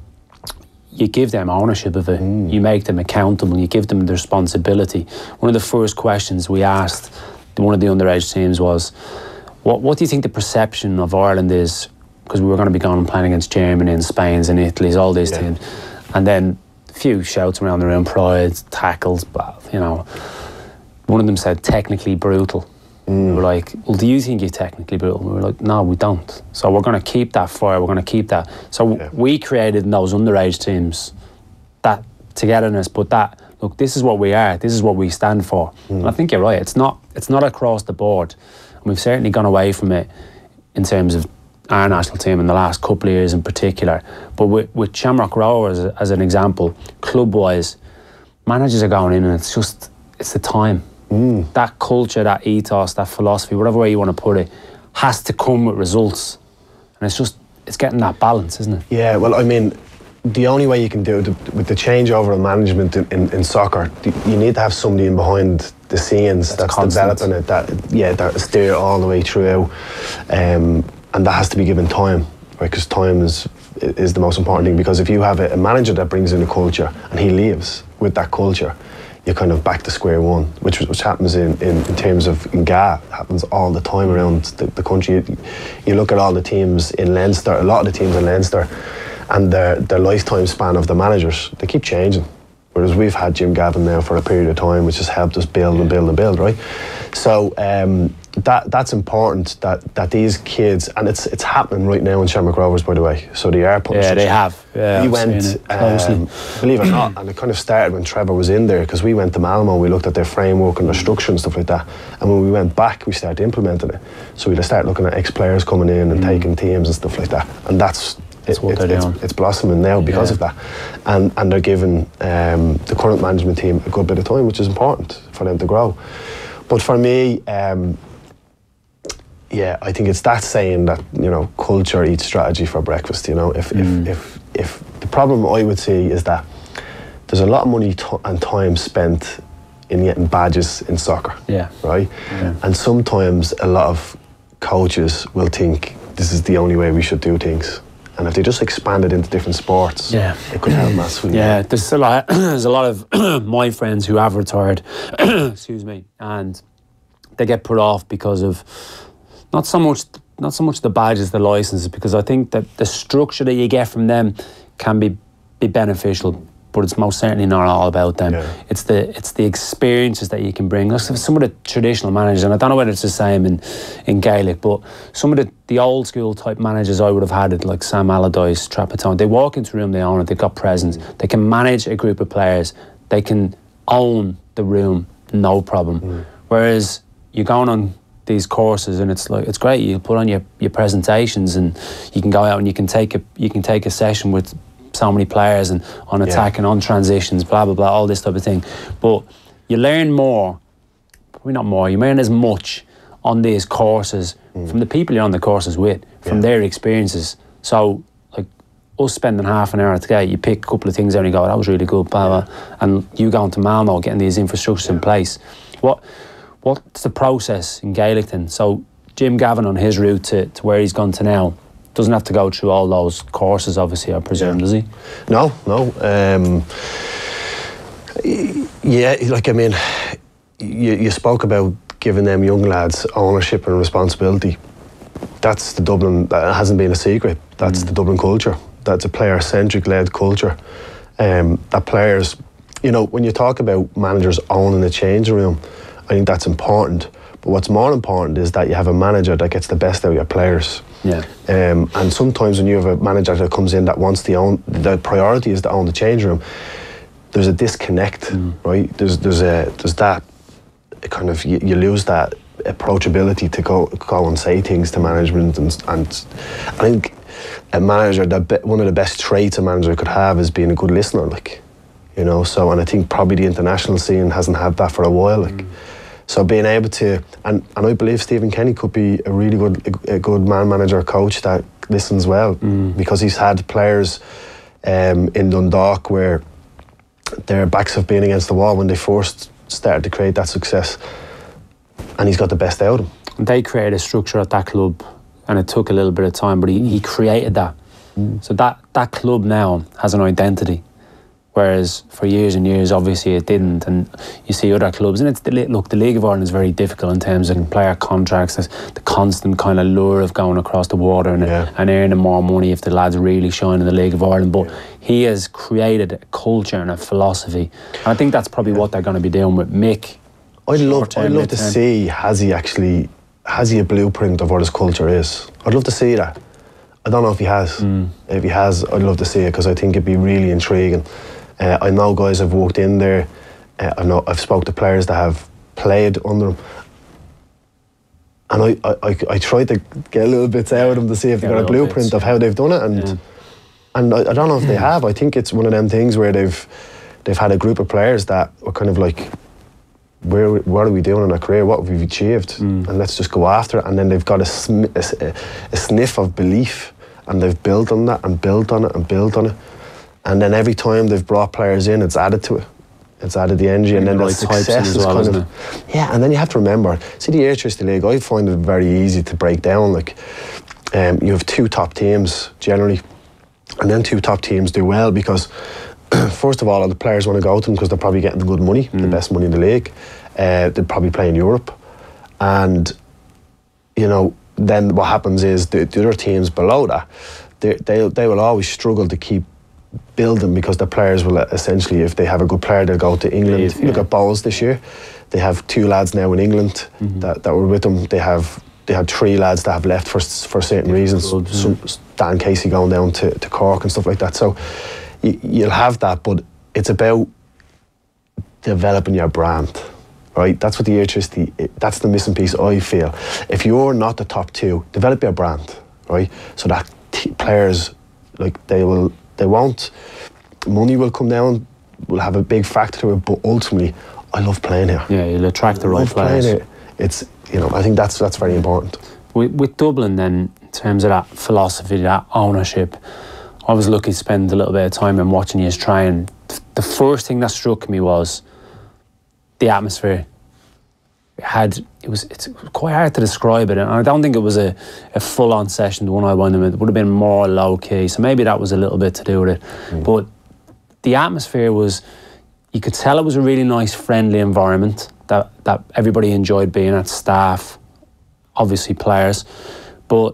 you give them ownership of it, mm. you make them accountable, you give them the responsibility. One of the first questions we asked one of the underage teams was, what, what do you think the perception of Ireland is? Because we were going to be going and playing against Germany and Spain and Italy, all these yeah. teams. And then a few shouts around the room, pride, tackles, you know. One of them said, technically brutal. Mm. We were like, well, do you think you're technically brutal? We were like, no, we don't. So we're going to keep that fire, we're going to keep that. So yeah. we created in those underage teams that togetherness, but that, look, this is what we are, this is what we stand for. Mm. And I think you're right, it's not, it's not across the board. And we've certainly gone away from it in terms of our national team in the last couple of years in particular. But with, with Shamrock Rovers as, as an example, club-wise, managers are going in and it's just, it's the time. Mm. That culture, that ethos, that philosophy, whatever way you want to put it, has to come with results. And it's just, it's getting that balance, isn't it? Yeah, well, I mean, the only way you can do it with the changeover in management in, in, in soccer, you need to have somebody in behind the scenes that's, that's developing it, that, yeah, that steer all the way through. Um, and that has to be given time, right? Because time is, is the most important thing, because if you have a, a manager that brings in a culture and he leaves with that culture, you're kind of back to square one, which which happens in, in, in terms of in G A A, happens all the time around the, the country. You, you look at all the teams in Leinster, a lot of the teams in Leinster, and their, their lifetime span of the managers, they keep changing. Whereas we've had Jim Gavin now for a period of time, which has helped us build and build and build, right? So um, that that's important, that that these kids, and it's it's happening right now in Shamrock Rovers, by the way. So they are putting. Yeah, they have. Yeah, we I've went, um, believe it or not, and it kind of started when Trevor was in there, because we went to Malmo, we looked at their framework and their structure and stuff like that. And when we went back, we started implementing it. So we started looking at ex-players coming in and mm. taking teams and stuff like that. And that's. It, it, it's, it's blossoming now because yeah. of that, and and they're giving um, the current management team a good bit of time, which is important for them to grow. But for me, um, yeah, I think it's that saying that, you know, culture eats strategy for breakfast. You know, if mm. if if if the problem I would see is that there's a lot of money and time spent in getting badges in soccer. Yeah. Right. Yeah. And sometimes a lot of coaches will think this is the only way we should do things. And if they just expanded into different sports, yeah. it could help massively. Yeah, there's a lot, there's a lot of my friends who have retired, excuse me, and they get put off because of not so much, not so much the badges, the licenses, because I think that the structure that you get from them can be be beneficial, but it's most certainly not all about them. Yeah. It's the it's the experiences that you can bring. Like some of the traditional managers, and I don't know whether it's the same in, in Gaelic, but some of the, the old school type managers I would have had, it, like Sam Allardyce, Trapattone, they walk into a room, they own it, they've got presence, mm. they can manage a group of players, they can own the room, no problem. Mm. Whereas you're going on these courses and it's like, it's great, you put on your, your presentations and you can go out and you can take a, you can take a session with so many players and on attack yeah. and on transitions, blah, blah, blah, all this type of thing. But you learn more, probably not more, you learn as much on these courses mm. from the people you're on the courses with, from yeah. their experiences. So, like, us spending half an hour together, you pick a couple of things out and you go, that was really good, blah, blah. And you going to Malmo, getting these infrastructures yeah. in place. What What's the process in Gaelic then? So, Jim Gavin on his route to, to where he's gone to now, doesn't have to go through all those courses, obviously, I presume, yeah. does he? No, no. Um, yeah, like, I mean, you, you spoke about giving them young lads ownership and responsibility. That's the Dublin, that hasn't been a secret. That's mm. the Dublin culture. That's a player-centric led culture. Um, that players, you know, when you talk about managers owning the change room, I think that's important. But what's more important is that you have a manager that gets the best out of your players. Yeah. Um, and sometimes when you have a manager that comes in that wants the own, the priority is to own the change room, there's a disconnect, mm. right? There's there's a there's that kind of, you, you lose that approachability to go go and say things to management, and and I think a manager, that one of the best traits a manager could have is being a good listener, like, you know. So, and I think probably the international scene hasn't had that for a while, like. Mm. So being able to, and, and I believe Stephen Kenny could be a really good a good man manager coach that listens well, mm. because he's had players um, in Dundalk where their backs have been against the wall when they first started to create that success, and he's got the best out of them. And they created a structure at that club, and it took a little bit of time, but he, he created that. Mm. So that, that club now has an identity. Whereas for years and years, obviously it didn't, and you see other clubs. And it's look, the League of Ireland is very difficult in terms of player contracts. There's the constant kind of lure of going across the water and, yeah. and earning more money if the lads really shine in the League of Ireland. But yeah. he has created a culture and a philosophy. And I think that's probably yeah. what they're going to be doing with Mick. I'd love, I'd love to see has he actually has he a blueprint of what his culture is. I'd love to see that. I don't know if he has. Mm. If he has, I'd love to see it because I think it'd be really intriguing. Uh, I know guys have walked in there. Uh, I know I've spoke to players that have played under him, and I, I, I tried to get little bits out of them to see if they've got a blueprint bits, of how they've done it, and yeah. and I, I don't know if they have. I think it's one of them things where they've they've had a group of players that are kind of like, where what are we doing in our career? What have we achieved? Mm. And let's just go after it. And then they've got a, sm a, a sniff of belief, and they've built on that and built on it and built on it. And then every time they've brought players in, it's added to it. It's added the energy, and then the success is kind of... Yeah, and then you have to remember, see the Airchester League, I find it very easy to break down. Like, um, you have two top teams, generally, and then two top teams do well because, first of all, the players want to go to them because they're probably getting good money, mm. the best money in the league. Uh, they're probably playing Europe. And, you know, then what happens is the, the other teams below that, they, they, they will always struggle to keep building because the players will essentially, if they have a good player, they'll go to England. Leave, yeah. Look at Bowles this year. They have two lads now in England mm-hmm. that, that were with them. They have they had three lads that have left for for certain reasons. Good, yeah. Some, Dan Casey going down to, to Cork and stuff like that. So you, you'll have that, but it's about developing your brand, right? That's what the electricity, that's the missing piece I feel. If you're not the top two, develop your brand, right? So that t players, like they will, They won't. Money will come down. Will have a big factor to it, but ultimately, I love playing here. Yeah, you'll attract the right players. It. It's you know, I think that's that's very important. With, with Dublin, then, in terms of that philosophy, that ownership, I was lucky to spend a little bit of time in watching you train. The first thing that struck me was the atmosphere. It had it was it's quite hard to describe it, and I don't think it was a, a full-on session. The one I won, it would have been more low-key, so maybe that was a little bit to do with it. Mm. But the atmosphere was, you could tell it was a really nice, friendly environment that that everybody enjoyed being at. Staff, obviously players, but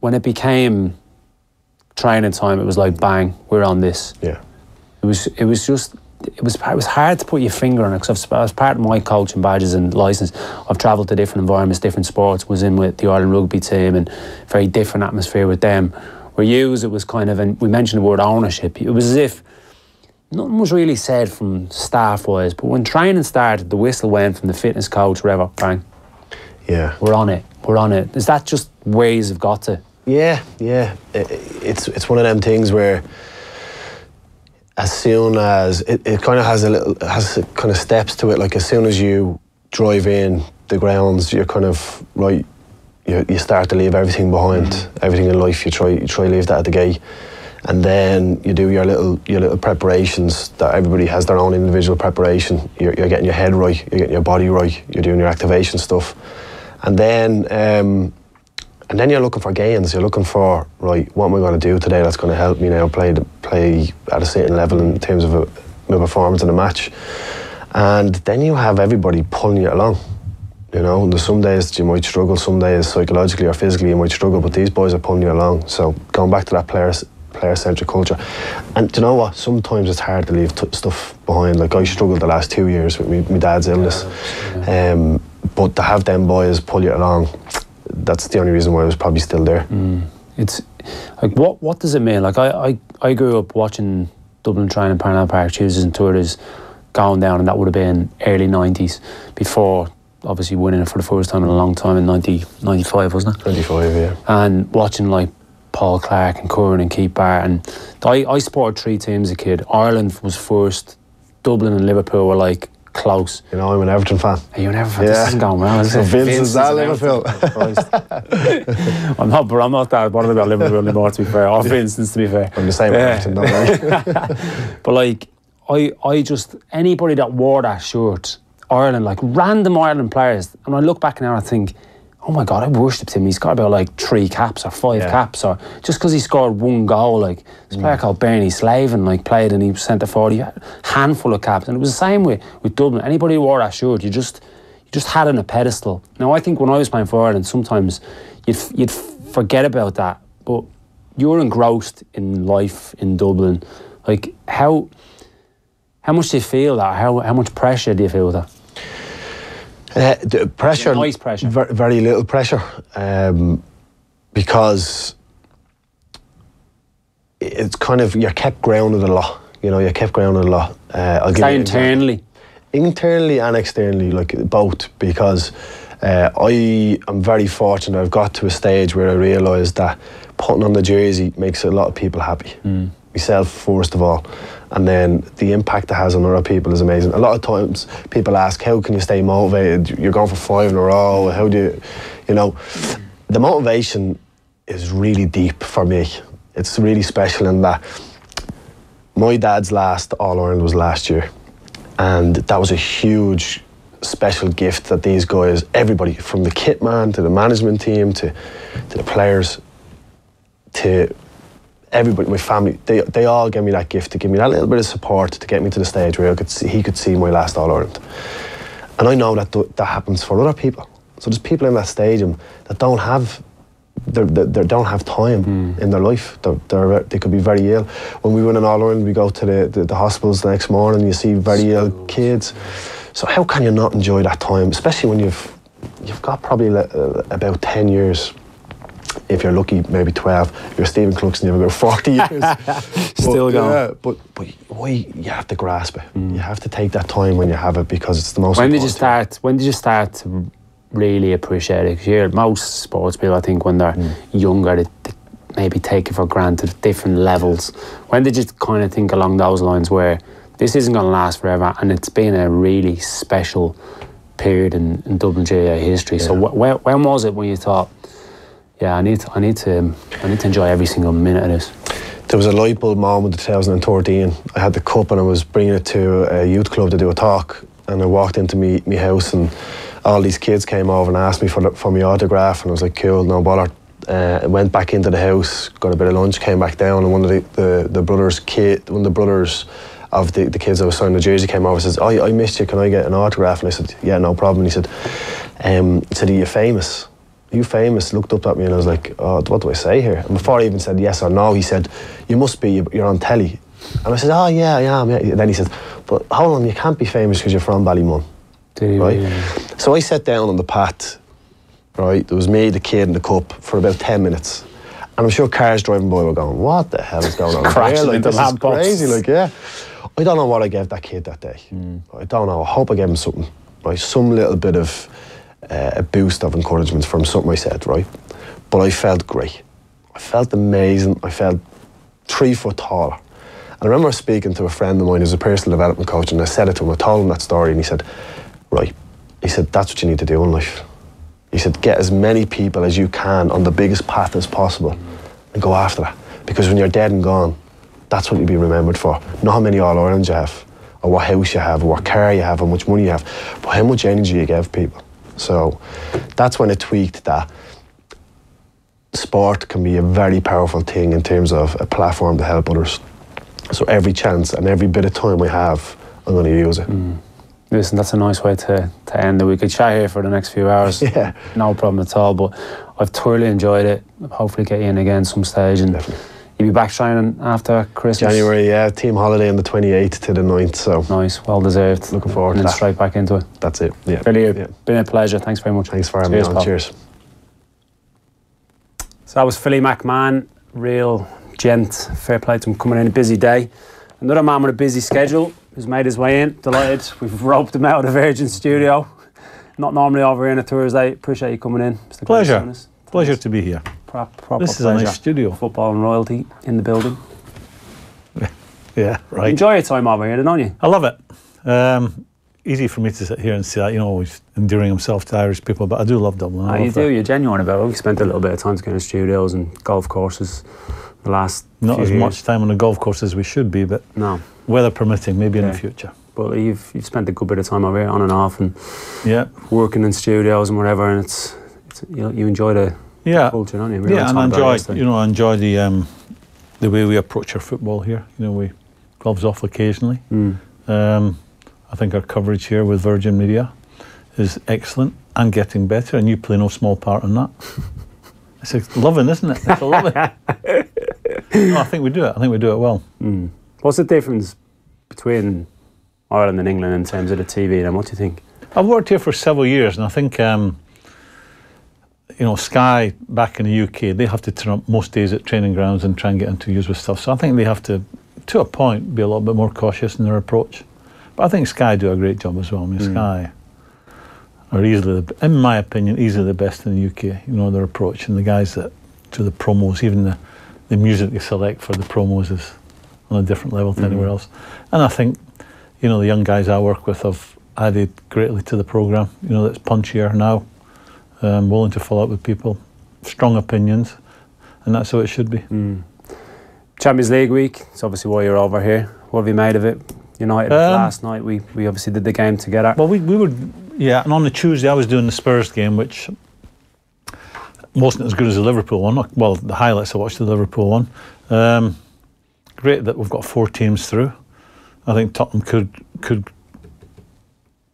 when it became training time, it was like bang, we're on this. Yeah, it was it was just. It was, it was hard to put your finger on it because I was part of my coaching badges and licence. I've travelled to different environments, different sports, was in with the Ireland rugby team and very different atmosphere with them. Where you, it was kind of, and we mentioned the word ownership, it was as if nothing was really said from staff-wise, but when training started, the whistle went from the fitness coach, wherever, bang. Yeah. We're on it, we're on it. Is that just ways you've got to? Yeah, yeah. It, it's, it's one of them things where as soon as it, it kind of has a little has a kind of steps to it, like as soon as you drive in the grounds, you're kind of right. You, you start to leave everything behind, mm-hmm. everything in life. You try you try leave that at the gate, and then you do your little your little preparations. That everybody has their own individual preparation. You're, you're getting your head right, you're getting your body right, you're doing your activation stuff, and then um, and then you're looking for gains. You're looking for right. What am I going to do today that's going to help me now play the, play at a certain level in terms of a, my performance in a match? And then you have everybody pulling you along. You know, and some days you might struggle. Some days psychologically or physically you might struggle. But these boys are pulling you along. So going back to that player player centric culture. And do you know what? Sometimes it's hard to leave t stuff behind. Like I struggled the last two years with me, my dad's illness. Yeah, um, but to have them boys pull you along. That's the only reason why I was probably still there. Mm. It's like what what does it mean? Like I, I, I grew up watching Dublin training, Parnell Park, Tuesdays and Thursdays going down, and that would have been early nineties before obviously winning it for the first time in a long time in ninety, ninety-five, wasn't it? ninety-five, yeah. And watching like Paul Clark and Curran and Keith Barr, and I, I supported three teams as a kid. Ireland was first, Dublin and Liverpool were like close. You know, I'm an Everton fan. Are you an Everton fan? Yeah. This isn't going well, is it? Vincent's at Liverpool. I'm not, I'm not that bothered about Liverpool anymore, to be fair. Or Vincent's, to be fair. I'm the same with Everton, don't I? But like, I, I just, anybody that wore that shirt, Ireland, like random Ireland players, and I look back now and I think, oh my God, I worshipped him. He's got about like three caps or five yeah. caps, or just because he scored one goal. Like this player mm. called Bernie Slaven, like played and he was centre forward. He had a handful of caps, and it was the same with with Dublin. Anybody who wore that shirt, you just you just had on a pedestal. Now I think when I was playing for Ireland, sometimes you'd you'd forget about that, but you were engrossed in life in Dublin. Like how how much do you feel that? How how much pressure do you feel that? Uh, the pressure, yeah, nice pressure. Ver very little pressure, um, because it's kind of you're kept grounded a lot. You know, you're kept grounded a lot. Uh, I'll Is give that you internally, internally and externally, like both. Because uh, I am very fortunate. I've got to a stage where I realised that putting on the jersey makes a lot of people happy. Mm. Myself first of all, and then the impact it has on other people is amazing. A lot of times people ask, how can you stay motivated? You're going for five in a row, how do you, you know? The motivation is really deep for me. It's really special in that my dad's last All-Ireland was last year, and that was a huge special gift that these guys, everybody from the kit man to the management team to, to the players, to everybody, my family, they, they all gave me that gift to give me that little bit of support to get me to the stage where I could see, he could see my last All-Ireland. And I know that th that happens for other people. So there's people in that stadium that don't have, they're, they're, they don't have time mm. in their life. They're, they're, they could be very ill. When we win an All-Ireland, we go to the, the, the hospitals the next morning and you see very so, ill kids. So how can you not enjoy that time, especially when you've, you've got probably about ten years, if you're lucky, maybe twelve. If you're Stephen Cluxton, you've got forty years. Still but, going. Yeah, but but why, you have to grasp it. Mm. You have to take that time when you have it, because it's the most when important. When did you start? Thing. When did you start to really appreciate it? Because most sports people, I think, when they're mm. younger, they, they maybe take it for granted at different levels. When did you kind of think along those lines where this isn't going to last forever, and it's been a really special period in, in Dublin G A A history? Yeah. So wh wh when was it when you thought, yeah, I need to, I need to, I need to enjoy every single minute of this? There was a light bulb moment in two thousand thirteen. I had the cup and I was bringing it to a youth club to do a talk, and I walked into me my house and all these kids came over and asked me for the, for my autograph, and I was like, cool, no bother. Uh, I went back into the house, got a bit of lunch, came back down, and one of the, the, the brothers kid, one of the brothers of the, the kids I was signing the jersey came over and says, oh, I missed you, can I get an autograph? And I said, yeah, no problem. And he said, um, he said, are you famous? You famous? Looked up at me and I was like, oh, what do I say here? And before I even said yes or no, he said, you must be, you're on telly. And I said, oh yeah, yeah, I am. And then he said, but hold on, you can't be famous because you're from Ballymun. Right? Really? So I sat down on the pat, right? There was me, the kid and the cup for about ten minutes. And I'm sure cars driving by were going, what the hell is going on? Crashing like, into this is crazy, like, yeah. I don't know what I gave that kid that day. Mm. I don't know, I hope I gave him something. Right? Some little bit of Uh, a boost of encouragement from something I said, right? But I felt great. I felt amazing. I felt three foot taller. And I remember speaking to a friend of mine who's a personal development coach, and I said it to him. I told him that story, and he said, right, he said, that's what you need to do in life. He said, get as many people as you can on the biggest path as possible and go after that. Because when you're dead and gone, that's what you'll be remembered for. Not how many All-Irelands you have, or what house you have, or what car you have, how much money you have, but how much energy you give people. So that's when it tweaked that sport can be a very powerful thing in terms of a platform to help others. So every chance and every bit of time we have, I'm going to use it. Mm. Listen, that's a nice way to, to end it. We could chat here for the next few hours. Yeah. No problem at all, but I've thoroughly enjoyed it. Hopefully get you in again some stage. And definitely. You'll be back training after Christmas? January, yeah. Team holiday on the twenty-eighth to the ninth, so. Nice, well deserved. Looking forward and to that. And then straight back into it. That's it, yeah. Really, yeah. Been a pleasure. Thanks very much. Thanks for having me on. Cheers. So that was Philly McMahon, real gent. Fair play to him coming in, a busy day. Another man with a busy schedule who's made his way in. Delighted. We've roped him out of the Virgin studio. Not normally over here on a Thursday. Appreciate you coming in. Mister Pleasure. Pleasure to be here. Proper this is pleasure. A nice studio. Football and royalty in the building. Yeah, right. You enjoy your time over here, don't you? I love it. Um, easy for me to sit here and say that, you know, he's endearing himself to Irish people, but I do love Dublin. I oh, love you do, that. You're genuine about it. We've spent a little bit of time together in studios and golf courses the last Not as years. much time on the golf course as we should be, but no. weather permitting, maybe yeah. in the future. But you've, you've spent a good bit of time over here, on and off, and yeah. working in studios and whatever, and it's, it's you, know, you enjoy the yeah. culture, don't you? We're yeah, and I enjoy, it, you know, I enjoy the, um, the way we approach our football here. You know, we gloves off occasionally. Mm. Um, I think our coverage here with Virgin Media is excellent and getting better, and you play no small part in that. It's a loving, isn't it? It's a loving. No, I think we do it. I think we do it well. Mm. What's the difference between Ireland and England in terms of the T V then? What do you think? I've worked here for several years, and I think, um, you know, Sky back in the U K, they have to turn up most days at training grounds and try and get into use with stuff. So I think they have to, to a point, be a little bit more cautious in their approach. But I think Sky do a great job as well. I mean, mm. Sky are easily, the, in my opinion, easily the best in the U K. You know, their approach and the guys that do the promos, even the, the music they select for the promos is on a different level to mm. anywhere else. And I think, you know, the young guys I work with have added greatly to the programme. You know, that's punchier now, um, willing to follow up with people, strong opinions, and that's how it should be. Mm. Champions League week, it's obviously why you're over here. What have you made of it? United um, last night, we, we obviously did the game together. Well, we, we were, yeah, and on the Tuesday I was doing the Spurs game, which wasn't as good as the Liverpool one. Well, the highlights I watched the Liverpool one. Um, great that we've got four teams through. I think Tottenham could could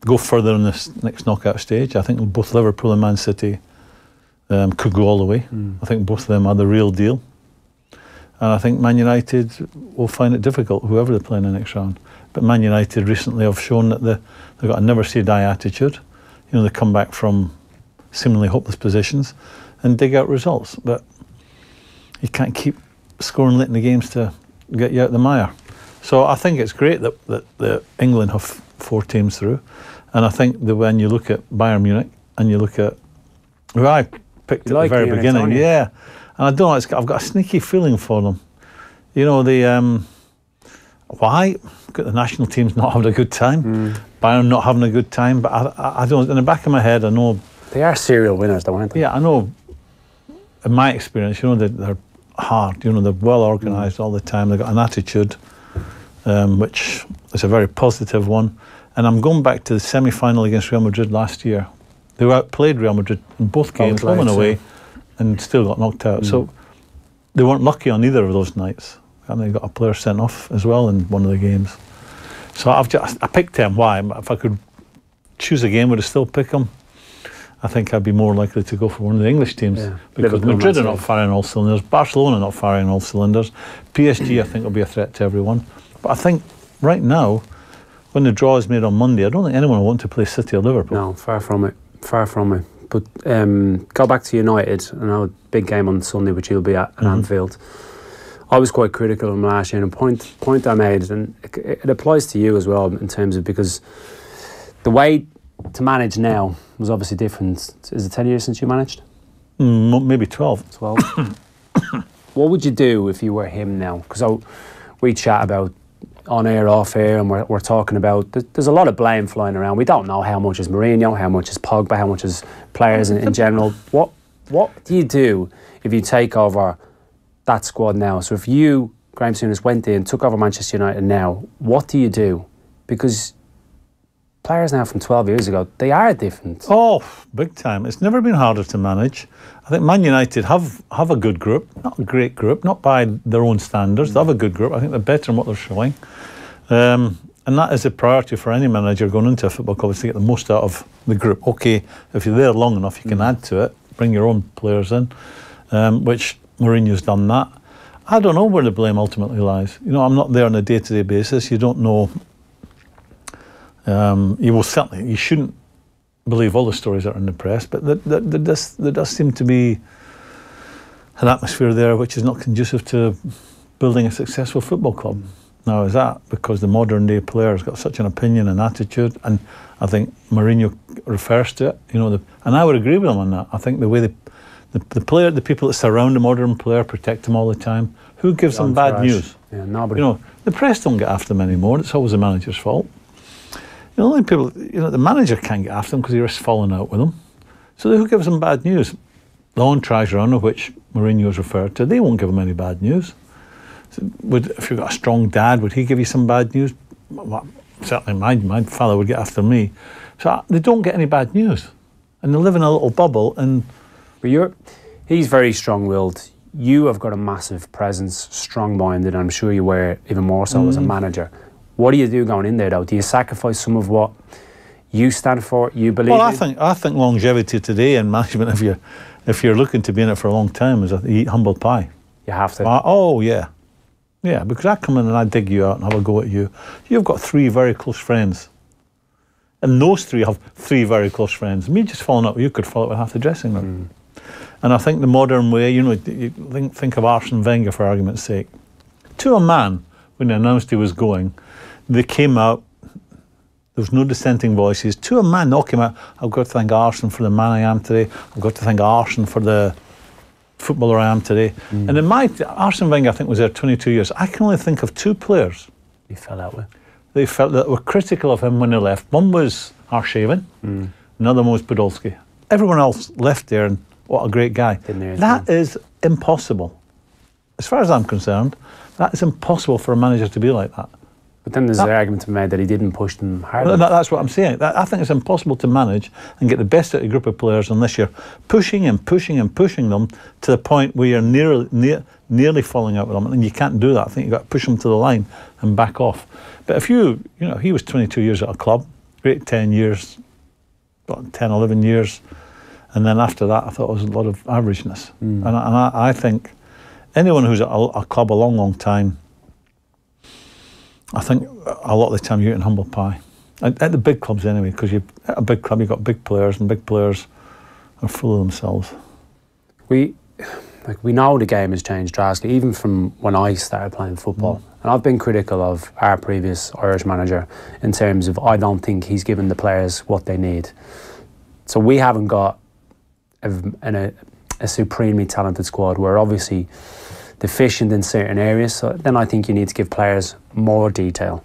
go further in this next knockout stage. I think both Liverpool and Man City um, could go all the way. Mm. I think both of them are the real deal. And I think Man United will find it difficult, whoever they play in the next round. But Man United recently have shown that they, they've got a never-say-die attitude. You know, they come back from seemingly hopeless positions and dig out results. But you can't keep scoring late in the games to get you out of the mire. So I think it's great that, that, that England have four teams through. And I think that when you look at Bayern Munich and you look at who I picked you at like the very Munich, beginning, yeah. And I don't know, it's, I've got a sneaky feeling for them. You know, the, um, why? Got the national team's not having a good time. Mm. Bayern not having a good time, but I, I don't, in the back of my head, I know... They are serial winners, though, aren't they? Yeah, I know, in my experience, you know, they're, they're hard, you know, they're well organised mm. all the time. They've got an attitude, um, which is a very positive one. And I'm going back to the semi-final against Real Madrid last year. They were outplayed Real Madrid in both games, home and away. And still got knocked out. Mm. So they weren't lucky on either of those nights. And they got a player sent off as well in one of the games. So I've just, I picked them. Why? If I could choose a game, would I still pick them? I think I'd be more likely to go for one of the English teams. Yeah. Because Liverpool, Madrid are not firing all cylinders. Barcelona are not firing all cylinders. P S G, I think, will be a threat to everyone. But I think right now, when the draw is made on Monday, I don't think anyone will want to play City or Liverpool. No, far from it. Far from it. But um, go back to United, I know a big game on Sunday, which you'll be at, at mm-hmm. Anfield. I was quite critical of him last year, and a point, point I made, and it, it applies to you as well in terms of, because the way to manage now was obviously different. Is it ten years since you managed? Mm, maybe twelve. twelve. What would you do if you were him now? Because we chat about on air, off air, and we're, we're talking about, there's a lot of blame flying around. We don't know how much is Mourinho, how much is Pogba, how much is players in, in general. What what do you do if you take over that squad now? So if you, Graeme Souness, went in, took over Manchester United now, what do you do? Because players now from twelve years ago, they are different. Oh, big time. It's never been harder to manage. I think Man United have, have a good group, not a great group, not by their own standards. They have a good group. I think they're better in what they're showing. Um, and that is a priority for any manager going into a football club, is to get the most out of the group. Okay, if you're there long enough, you can add to it, bring your own players in, um, which Mourinho's done that. I don't know where the blame ultimately lies. You know, I'm not there on a day-to-day basis. You don't know... Um, you will certainly, you shouldn't believe all the stories that are in the press, but there, there, there, does, there does seem to be an atmosphere there which is not conducive to building a successful football club. Now, is that because the modern day player has got such an opinion and attitude, and I think Mourinho refers to it, you know, the, and I would agree with him on that. I think the way the, the, the player, the people that surround the modern player protect him all the time. Who gives them bad news? Yeah, nobody. You know, the press don't get after them anymore. It's always the manager's fault. The only people, you know, the manager can't get after them because he was falling out with them. So who gives them bad news? The entourage around them, which Mourinho's referred to, they won't give them any bad news. So would, if you've got a strong dad, would he give you some bad news? Well, certainly my, my father would get after me. So I, they don't get any bad news. And they live in a little bubble. And but you're, he's very strong-willed. You have got a massive presence, strong-minded, and I'm sure you were even more so mm. as a manager. What do you do going in there, though? Do you sacrifice some of what you stand for, you believe well, in? I think, I think longevity today in management, if you're, if you're looking to be in it for a long time, is eat humble pie. You have to. I, oh, yeah. Yeah, because I come in and I dig you out and have a go at you. You've got three very close friends. And those three have three very close friends. Me just falling out with you could fall out with half the dressing room. Mm. And I think the modern way, you know, you think, think of Arsene Wenger, for argument's sake. To a man, when he announced he was going, they came out, there was no dissenting voices. To a man, knock him out. I've got to thank Arsene for the man I am today. I've got to thank Arsene for the footballer I am today. Mm. And in my, Arsene Wenger, I think, was there twenty-two years. I can only think of two players. He fell out with. They felt that were critical of him when he left. One was Arshavin, mm. another one was Podolski. Everyone else left there, and what a great guy. That is impossible. As far as I'm concerned, that is impossible for a manager to be like that. But then there's that, the argument to be made that he didn't push them hard enough. That, that's what I'm saying. That, I think it's impossible to manage and get the best out of a group of players unless you're pushing and pushing and pushing them to the point where you're nearly, near, nearly falling out with them. And you can't do that. I think you've got to push them to the line and back off. But if you, you know, he was twenty-two years at a club, great ten years, about ten, eleven years. And then after that, I thought it was a lot of averageness. Mm. And, and I, I think anyone who's at a, a club a long, long time, I think a lot of the time you're eating humble pie. At, at the big clubs anyway, because at a big club you've got big players, and big players are full of themselves. We, like, we know the game has changed drastically, even from when I started playing football. Mm. And I've been critical of our previous Irish manager in terms of I don't think he's given the players what they need. So we haven't got a, a, a supremely talented squad. We're obviously deficient in certain areas, so then I think you need to give players more detail.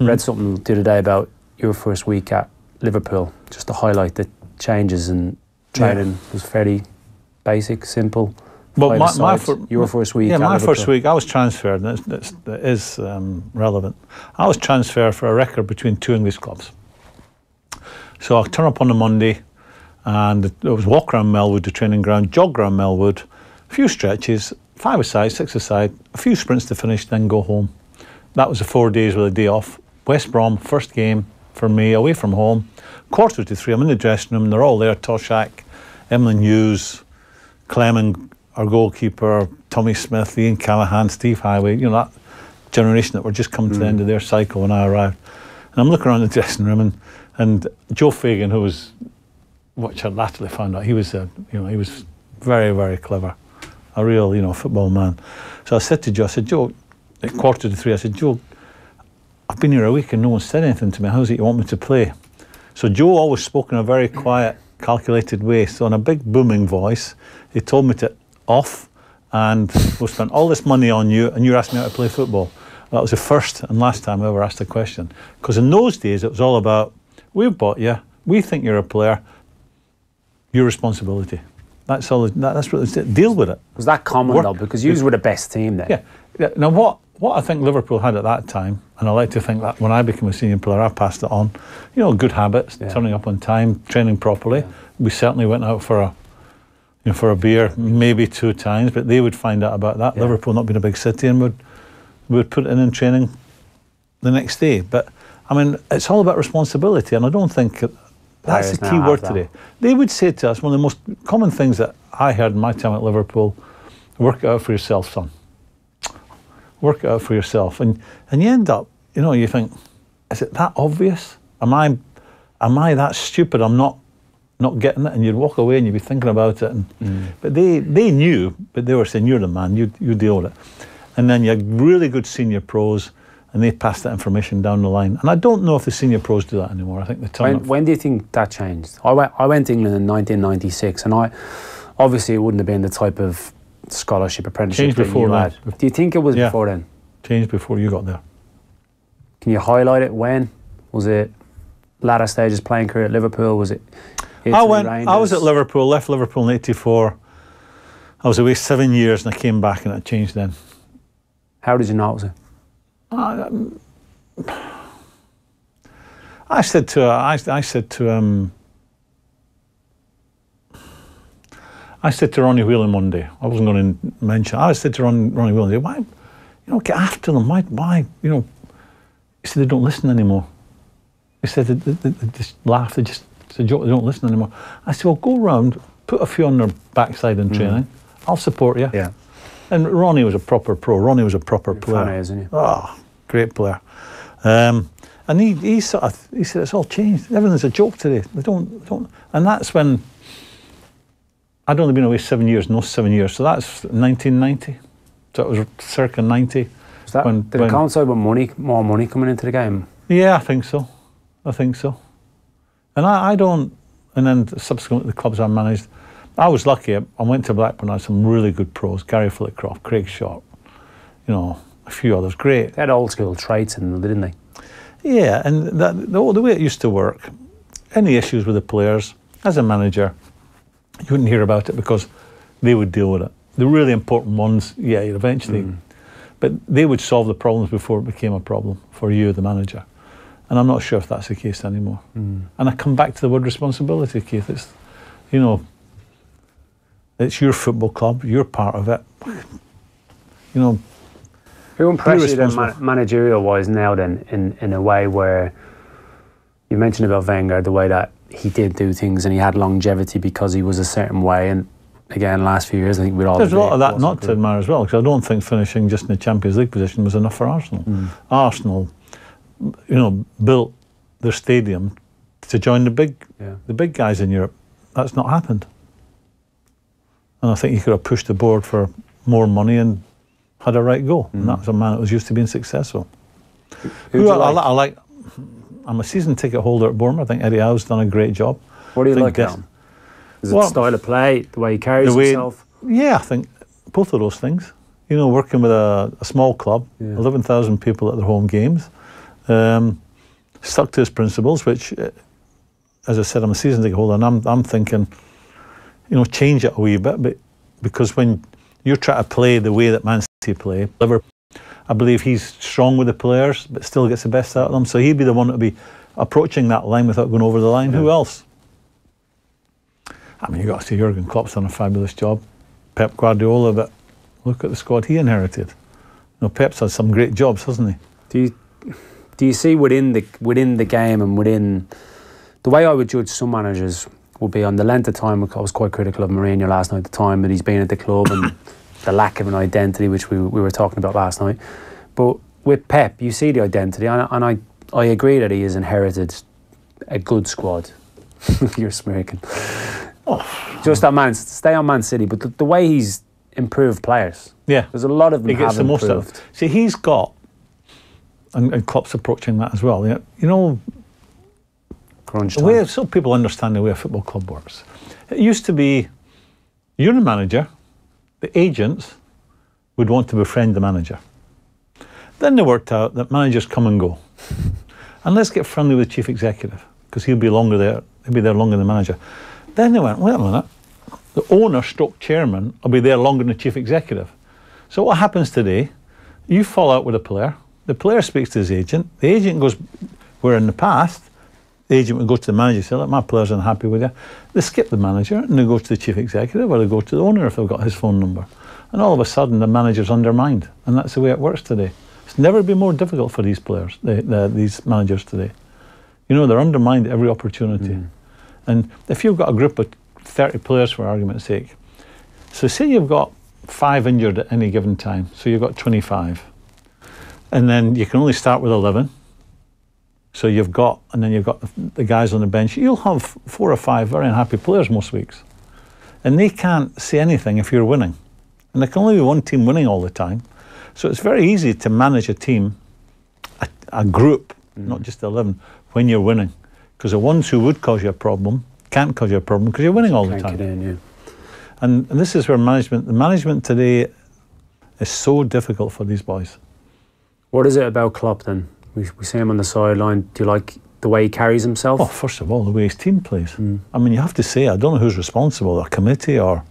Mm. I read something the other day about your first week at Liverpool, just to highlight the changes in training. Yeah. Was fairly basic, simple. Well, my, my fir your first week. Yeah, my Liverpool. first week, I was transferred, and it's, it's, it is um, relevant. I was transferred for a record between two English clubs. So I turn up on a Monday, and it was walk around Melwood, the training ground, jog around Melwood, a few stretches, five aside, six aside, a few sprints to finish, then go home. That was the four days with a day off. West Brom, first game for me, away from home. Quarter to three, I'm in the dressing room, they're all there, Toshak, Emlyn Hughes, Clement, our goalkeeper, Tommy Smith, Ian Callaghan, Steve Highway, you know, that generation that were just coming mm. to the end of their cycle when I arrived. And I'm looking around the dressing room, and, and Joe Fagan, who was, which I latterly found out, he was, a, you know, he was very, very clever. A real, you know, football man. So I said to Joe, I said, Joe, at quarter to three, I said, Joe, I've been here a week and no one said anything to me. How's it you want me to play? So Joe always spoke in a very quiet, calculated way. So in a big booming voice, he told me to off, and we'll spend all this money on you, and you're asking me how to play football. That was the first and last time I ever asked a question. Because in those days, it was all about, we've bought you, we think you're a player, your responsibility. That's all. That, that's what they deal with it. Was that common Work, though? Because you were the best team then. Yeah. yeah. Now what? What I think Liverpool had at that time, and I like to think that when I became a senior player, I passed it on. You know, good habits, yeah. turning up on time, training properly. Yeah. We certainly went out for a, you know, for a beer maybe two times, but they would find out about that. Yeah. Liverpool not being a big city, and would would put it in in training the next day. But I mean, it's all about responsibility, and I don't think. It, That's the key word today. They would say to us, one of the most common things that I heard in my time at Liverpool, work it out for yourself, son. Work it out for yourself. And, and you end up, you know, you think, is it that obvious? Am I, am I that stupid? I'm not, not getting it. And you'd walk away and you'd be thinking about it. And, mm. But they, they knew, but they were saying, you're the man, you, you deal with it. And then you had really good senior pros, and they pass that information down the line. And I don't know if the senior pros do that anymore. I think they turn when, when do you think that changed? I went, I went to England in nineteen ninety-six, and I obviously it wouldn't have been the type of scholarship apprenticeship changed before that you had. Do you think it was yeah. before then? Changed before you got there. Can you highlight it? When was it? latter stages playing career at Liverpool? Was it? I went. Rangers? I was at Liverpool. Left Liverpool in eighty-four. I was away seven years and I came back and it changed then. How did you know it was? I, I said to her. I, I said to um. I said to Ronnie Whelan one day, I wasn't going to mention, I said to Ron, Ronnie Whelan, day, why, you know, get after them, why, why, you know, he said, they don't listen anymore. He said, they, they, they just laugh, they just, it's a joke, they don't listen anymore. I said, well, go round, put a few on their backside in training, mm. I'll support you. Yeah. And Ronnie was a proper pro, Ronnie was a proper You're player. Funny, isn't he? Oh, great player. Um, and he, he sort of, he said, it's all changed, everything's a joke today, they don't, they don't, and that's when, I'd only been away seven years, no seven years, so that's nineteen ninety. So it was circa ninety. Was that, when, did when, it coincide with money, more money coming into the game? Yeah, I think so. I think so. And I, I don't, and then subsequently the clubs I managed, I was lucky, I went to Blackburn, I had some really good pros, Gary Flitcroft, Craig Short, you know, a few others, great. They had old school traits in them, didn't they? Yeah, and that, the, the way it used to work, any issues with the players, as a manager, you wouldn't hear about it because they would deal with it. The really important ones, yeah, eventually. Mm. But they would solve the problems before it became a problem for you, the manager. And I'm not sure if that's the case anymore. Mm. And I come back to the word responsibility, Keith. It's, you know, it's your football club, you're part of it. You know. Who impressed you then man managerial-wise now then, in, in a way where, you mentioned about Wenger, the way that he did do things and he had longevity because he was a certain way, and again last few years I think we'd all... There's a lot of that not to admire as well, because I don't think finishing just in the Champions League position was enough for Arsenal. Mm. Arsenal, you know, built their stadium to join the big, yeah. the big guys in Europe. That's not happened. And I think he could have pushed the board for more money and had a right go. Mm. And that was a man that was used to being successful. Who, who I, like? I, I like... I'm a season ticket holder at Bournemouth. I think Eddie Howe's done a great job. What do you like about him? Is it well, the style of play, the way he carries way, himself? Yeah, I think both of those things. You know, working with a, a small club, yeah. eleven thousand people at their home games, um, stuck to his principles, which, as I said, I'm a season ticket holder, and I'm, I'm thinking, you know, change it a wee bit, but because when you're trying to play the way that Man City play, Liverpool, I believe he's strong with the players, but still gets the best out of them. So he'd be the one that'd be approaching that line without going over the line. Yeah. Who else? I mean, you've got to see Jurgen Klopp's done a fabulous job. Pep Guardiola, but look at the squad he inherited. You know, Pep's had some great jobs, hasn't he? Do you, do you see within the, within the game and within... The way I would judge some managers would be on the length of time. I was quite critical of Mourinho last night, the time that he's been at the club and... the lack of an identity, which we, we were talking about last night. But with Pep, you see the identity, and, and I, I agree that he has inherited a good squad. You're smirking. Oh. Just on Man, stay on Man City, but the, the way he's improved players. Yeah. There's a lot of them he gets have the most improved. Out. See, he's got, and, and Klopp's approaching that as well, you know, you know crunch time. The way, so people understand the way a football club works. It used to be, you're a manager, the agents would want to befriend the manager. Then they worked out that managers come and go. And let's get friendly with the chief executive, because he'll be longer there, he'll be there longer than the manager. Then they went, wait a minute, the owner stroke chairman will be there longer than the chief executive. So what happens today, you fall out with a player, the player speaks to his agent, the agent goes, where in the past, the agent would go to the manager and say, look, my player's unhappy with you. They skip the manager and they go to the chief executive or they go to the owner if they've got his phone number. And all of a sudden the manager's undermined. And that's the way it works today. It's never been more difficult for these players, the, the, these managers today. You know, they're undermined at every opportunity. Mm. And if you've got a group of thirty players, for argument's sake, so say you've got five injured at any given time, so you've got twenty-five. And then you can only start with eleven. So you've got, and then you've got the guys on the bench. You'll have four or five very unhappy players most weeks. And they can't say anything if you're winning. And there can only be one team winning all the time. So it's very easy to manage a team, a, a group, mm. not just eleven, when you're winning. Because the ones who would cause you a problem can't cause you a problem because you're winning all the time. In, yeah. and, and this is where management, the management today is so difficult for these boys. What is it about Klopp then? We, we see him on the sideline. Do you like the way he carries himself? Well, first of all, the way his team plays. Mm. I mean, you have to say, I don't know who's responsible, a committee or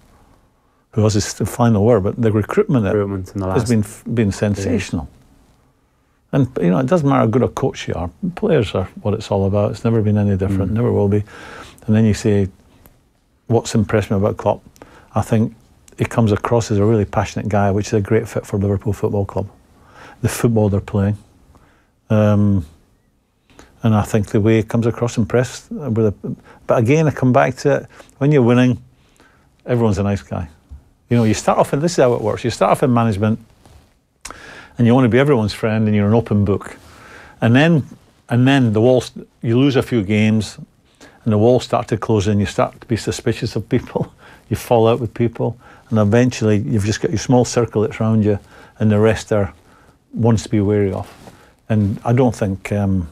who has his final word, but the recruitment, recruitment in the last has been been sensational. Yeah. And you know, it doesn't matter how good a coach you are. Players are what it's all about. It's never been any different. Mm. Never will be. And then you say, what's impressed me about Klopp? I think he comes across as a really passionate guy, which is a great fit for Liverpool Football Club. The football they're playing. Um, and I think the way it comes across, impressed with a, but again, I come back to it, when you're winning, everyone's a nice guy. You know, you start off in, this is how it works, you start off in management and you want to be everyone's friend and you're an open book. And then, and then the walls, you lose a few games and the walls start to close in, you start to be suspicious of people, you fall out with people, and eventually you've just got your small circle that's around you and the rest are ones to be wary of. And I don't think um,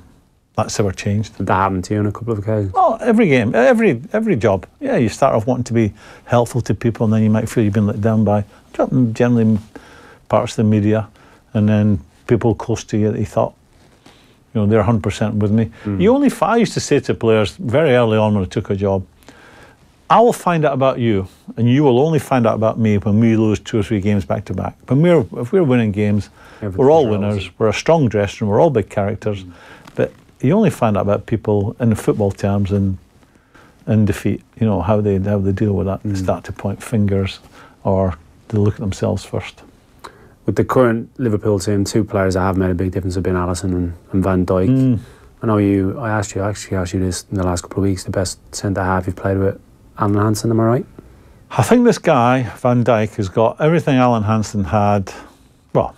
that's ever changed. Did that happen to you on a couple of occasions? Oh, every game, every every job. Yeah, you start off wanting to be helpful to people and then you might feel you've been let down by generally parts of the media and then people close to you that you thought, you know, they're one hundred percent with me. Mm. You only, I used to say to players very early on when I took a job, I will find out about you and you will only find out about me when we lose two or three games back to back. When we're, if we're winning games, everything we're all winners, we're a strong dressing room, we're all big characters, mm. but you only find out about people in football terms and in defeat, you know, how they, how they deal with that. Mm. They start to point fingers or they look at themselves first. With the current Liverpool team, two players that have made a big difference have been Alisson and, and Van Dijk. Mm. I know you, I asked you, I actually asked you this in the last couple of weeks, the best centre-half you've played with, Alan Hansen, am I right? I think this guy, Van Dijk, has got everything Alan Hansen had. Well,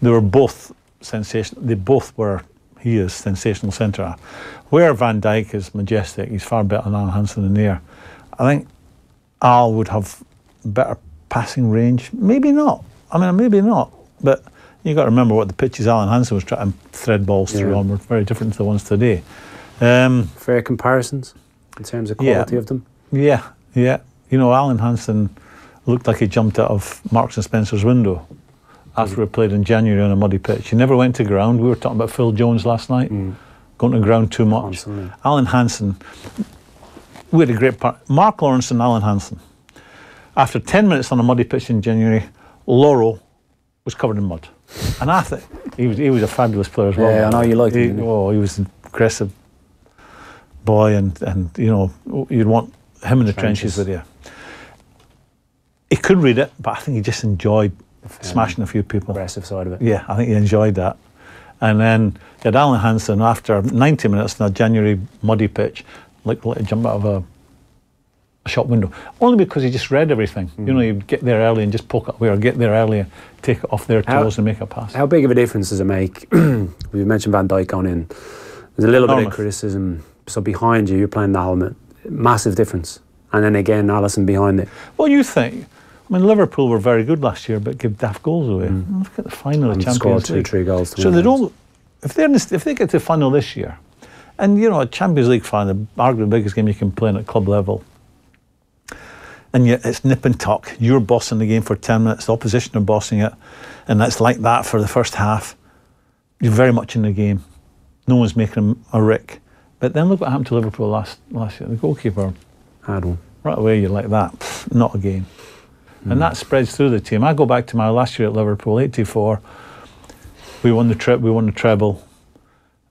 they were both sensational. They both were, he is sensational centre-half. Where Van Dijk is majestic, he's far better than Alan Hansen in the air. I think Al would have better passing range. Maybe not. I mean, maybe not. But you've got to remember what the pitches Alan Hansen was trying to thread balls yeah. through on were very different to the ones today. Um, Fair comparisons? In terms of quality yeah, of them? Yeah, yeah. You know, Alan Hansen looked like he jumped out of Marks and Spencer's window after mm. we played in January on a muddy pitch. He never went to ground. We were talking about Phil Jones last night, mm. going to ground too much. Constantly. Alan Hansen, we had a great part. Mark Lawrence and Alan Hansen. After ten minutes on a muddy pitch in January, Lauro was covered in mud. And I think he was, he was a fabulous player as well. Yeah, I know you liked him. He, oh, he was aggressive. Boy, and, and you know, you'd want him in the trenches, trenches with you. He could read it, but I think he just enjoyed um, smashing a few people. Aggressive side of it. Yeah, I think he enjoyed that. And then you had Alan Hansen after ninety minutes on a January muddy pitch, like to jump out of a, a shop window. Only because he just read everything. Mm. You know, you'd get there early and just poke it away, or get there early and take it off their how, toes and make a pass. How big of a difference does it make? We mentioned Van Dijk on in. There's a little Enormous. bit of criticism. So behind you, you're playing the helmet. Massive difference. And then again, Alisson behind it. What do you think? I mean, Liverpool were very good last year, but give daft goals away. Mm. Look at the final and of Champions League. Scored two, three goals. To so they don't. If they're in this, if they get to the final this year, and you know, a Champions League final, arguably the biggest game you can play in at club level, and yet it's nip and tuck. You're bossing the game for ten minutes. The opposition are bossing it, and that's like that for the first half. You're very much in the game. No one's making a rick. But then look what happened to Liverpool last last year. The goalkeeper had one. Right away, you're like that. Pfft, not again. Mm. And that spreads through the team. I go back to my last year at Liverpool, eighty-four. We won the trip. We won the treble.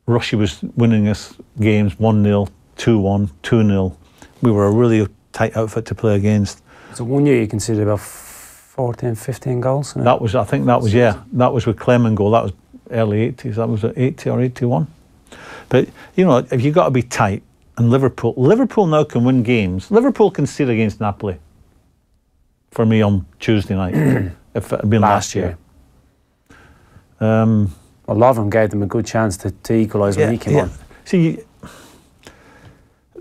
Russia was winning us games one nil, two one, two nil. We were a really tight outfit to play against. So one year you conceded about fourteen, fifteen goals. That was, I think, that was yeah. That was with Clem in goal. That was early eighties. That was at eighty or eighty-one. But, you know, if you've got to be tight, and Liverpool, Liverpool now can win games. Liverpool conceded against Napoli, for me, on Tuesday night, if it had been last, last year. year. Um, a lot of them gave them a good chance to, to equalise yeah, when he came yeah. on. See, it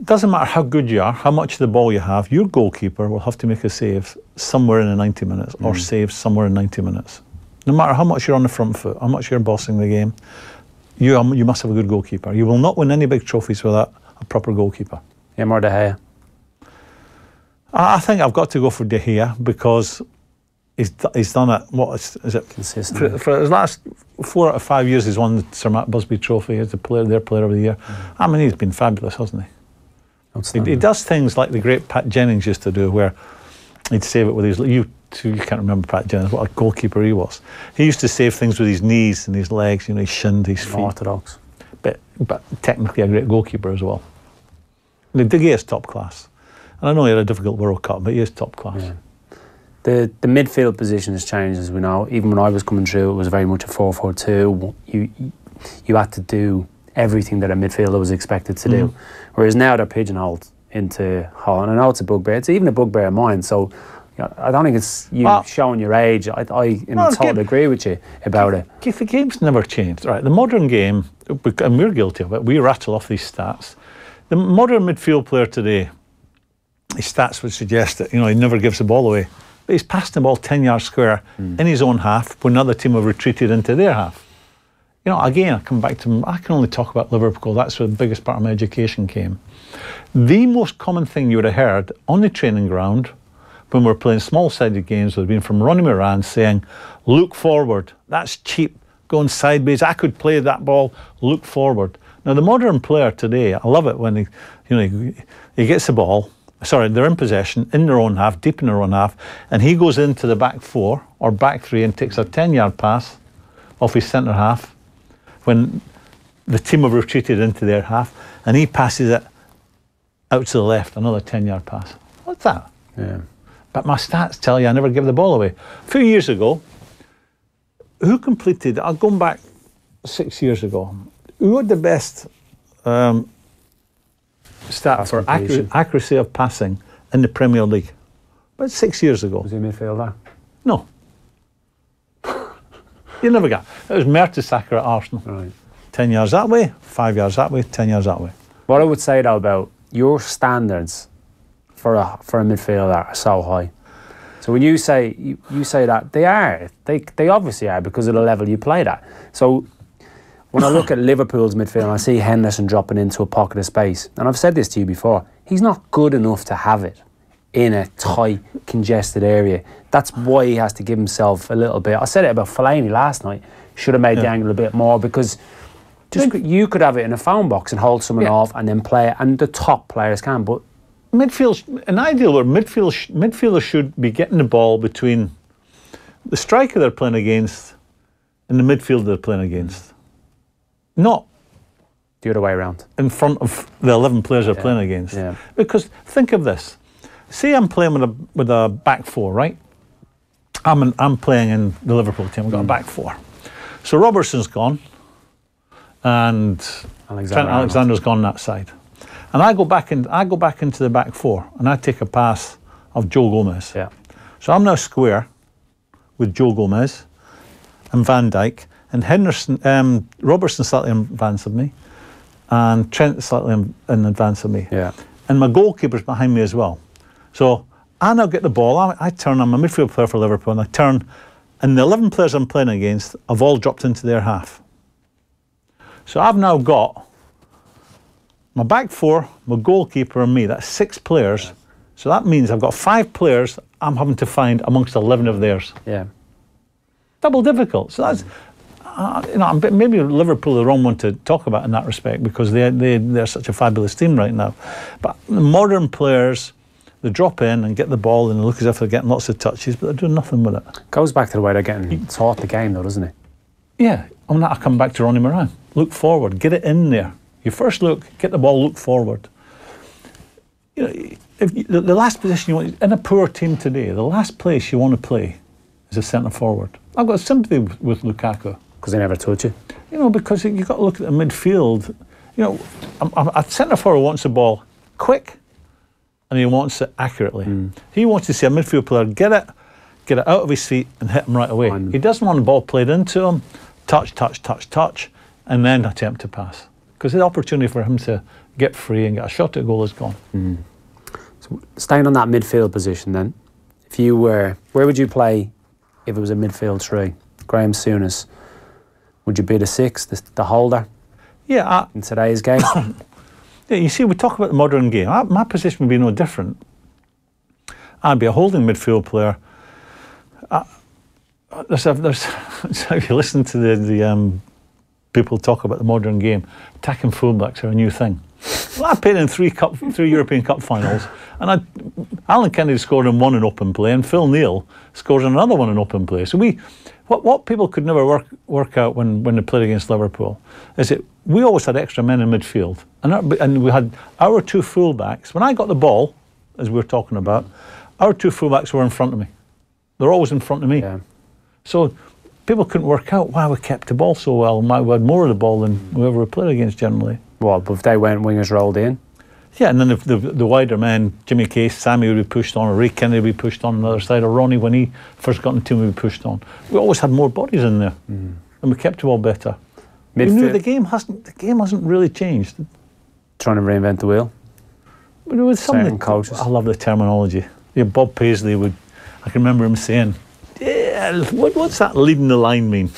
doesn't matter how good you are, how much of the ball you have, your goalkeeper will have to make a save somewhere in the ninety minutes, mm. or save somewhere in ninety minutes. No matter how much you're on the front foot, how much you're bossing the game, You, um, you must have a good goalkeeper. You will not win any big trophies without a proper goalkeeper. Yeah, more De Gea. I, I think I've got to go for De Gea because he's, he's done it, what is, is it? Consistently. For, for his last four out of five years, he's won the Sir Matt Busby Trophy as the player, their player of the year. Mm. I mean, he's been fabulous, hasn't he? he? He does things like the great Pat Jennings used to do, where he'd save it with his, you too, you can't remember Pat Jennings, what a goalkeeper he was. He used to save things with his knees and his legs, you know, his shin, his feet. Orthodox. But, but technically a great goalkeeper as well. De Gea is top class. And I know he had a difficult World Cup, but he is top class. Yeah. The, the midfield position has changed, as we know. Even when I was coming through, it was very much a four four two. You, you had to do everything that a midfielder was expected to do. Mm. Whereas now they're pigeonholed into Holland. And I know it's a bugbear. It's even a bugbear of mine. So you know, I don't think it's you well, showing your age. I, I in well, total game, agree with you about it. If the game's never changed. Right, the modern game, and we're guilty of it, we rattle off these stats. The modern midfield player today, his stats would suggest that you know he never gives the ball away. But he's passed the ball ten yards square mm. in his own half when another team have retreated into their half. You know, again, I come back to, I can only talk about Liverpool. That's where the biggest part of my education came. The most common thing you would have heard on the training ground when we were playing small-sided games would have been from Ronnie Moran saying, look forward, that's cheap, going sideways, I could play that ball, look forward. Now, the modern player today, I love it when he, you know, he, he gets the ball, sorry, they're in possession, in their own half, deep in their own half, and he goes into the back four or back three and takes a ten-yard pass off his centre half when the team have retreated into their half, and he passes it out to the left, another ten-yard pass. What's that? Yeah. But my stats tell you I never give the ball away. A few years ago, who completed, I'll go back six years ago, who had the best... Um, stat for accuracy, accuracy of passing in the Premier League about six years ago. Was he a midfielder? No. You never got it. It was Mertesacker at Arsenal. Right. Ten yards that way, five yards that way, ten yards that way. What I would say though about your standards for a for a midfielder are so high. So when you say you, you say that they are, they they obviously are because of the level you played at. So. When I look at Liverpool's midfield, I see Henderson dropping into a pocket of space. And I've said this to you before, he's not good enough to have it in a tight, congested area. That's why he has to give himself a little bit. I said it about Fellaini last night. Should have made yeah. the angle a bit more because just Mid you could have it in a phone box and hold someone yeah. off and then play it, and the top players can. But midfield, an ideal where midfield sh midfielders should be getting the ball between the striker they're playing against and the midfielder they're playing against. Not the other way around. In front of the eleven players they're yeah. playing against. Yeah. Because think of this. Say I'm playing with a with a back four, right? I'm an, I'm playing in the Liverpool team. We've got mm. a back four. So Robertson's gone, and Alexander Trent Alexander's gone that side. And I go back and I go back into the back four, and I take a pass of Joe Gomez. Yeah. So I'm now square with Joe Gomez and Van Dijk. And Henderson, um, Robertson slightly in advance of me, and Trent slightly in, in advance of me. Yeah. And my goalkeeper's behind me as well. So I now get the ball, I, I turn, I'm a midfield player for Liverpool, and I turn, and the eleven players I'm playing against have all dropped into their half. So I've now got my back four, my goalkeeper and me, that's six players. Yeah. So that means I've got five players I'm having to find amongst eleven of theirs. Yeah. Double difficult, so that's, mm. Uh, you know, maybe Liverpool are the wrong one to talk about in that respect because they, they, they're such a fabulous team right now. But modern players, they drop in and get the ball and look as if they're getting lots of touches, but they're doing nothing with it. Goes back to the way they're getting taught the game though, doesn't it? Yeah, on that I come back to Ronnie Moran. Look forward, get it in there. You first look, get the ball, look forward. You know, if you, the, the last position you want, in a poor team today, the last place you want to play is a centre forward. I've got sympathy with, with Lukaku. Because they never taught you. You know, because you've got to look at the midfield. You know, a centre forward wants the ball quick and he wants it accurately. Mm. He wants to see a midfield player get it, get it out of his feet and hit him right away. Fine. He doesn't want the ball played into him, touch, touch, touch, touch, and then attempt to pass. Because the opportunity for him to get free and get a shot at goal is gone. Mm. So staying on that midfield position then, if you were, where would you play if it was a midfield three? Graeme Souness. Would you be the six, the, the holder? Yeah. I, in today's game? Yeah, you see, we talk about the modern game. I, my position would be no different. I'd be a holding midfield player I, there's, there's, so if you listen to the, the um, people talk about the modern game, attacking fullbacks are a new thing. Well, I played in three cup, three European Cup finals, and I, Alan Kennedy scored in one in open play, and Phil Neal scored in another one in open play. So we, what what people could never work work out when when they played against Liverpool is that we always had extra men in midfield, and our, and we had our two fullbacks. When I got the ball, as we were talking about, our two fullbacks were in front of me. They're always in front of me. Yeah. So people couldn't work out why we kept the ball so well and why we had more of the ball than whoever we played against generally. Well, but if they went, wingers rolled in. Yeah, and then the, the, the wider men, Jimmy Case, Sammy would be pushed on, or Ray Kennedy would be pushed on, on the other side, or Ronnie, when he first got in the team, would be pushed on. We always had more bodies in there, mm. and we kept the ball better. Midfield. We knew the game hasn't the game hasn't really changed. Trying to reinvent the wheel. But it was something. Coaches. I love the terminology. Yeah, Bob Paisley would. I can remember him saying, yeah, what, what's that leading the line mean?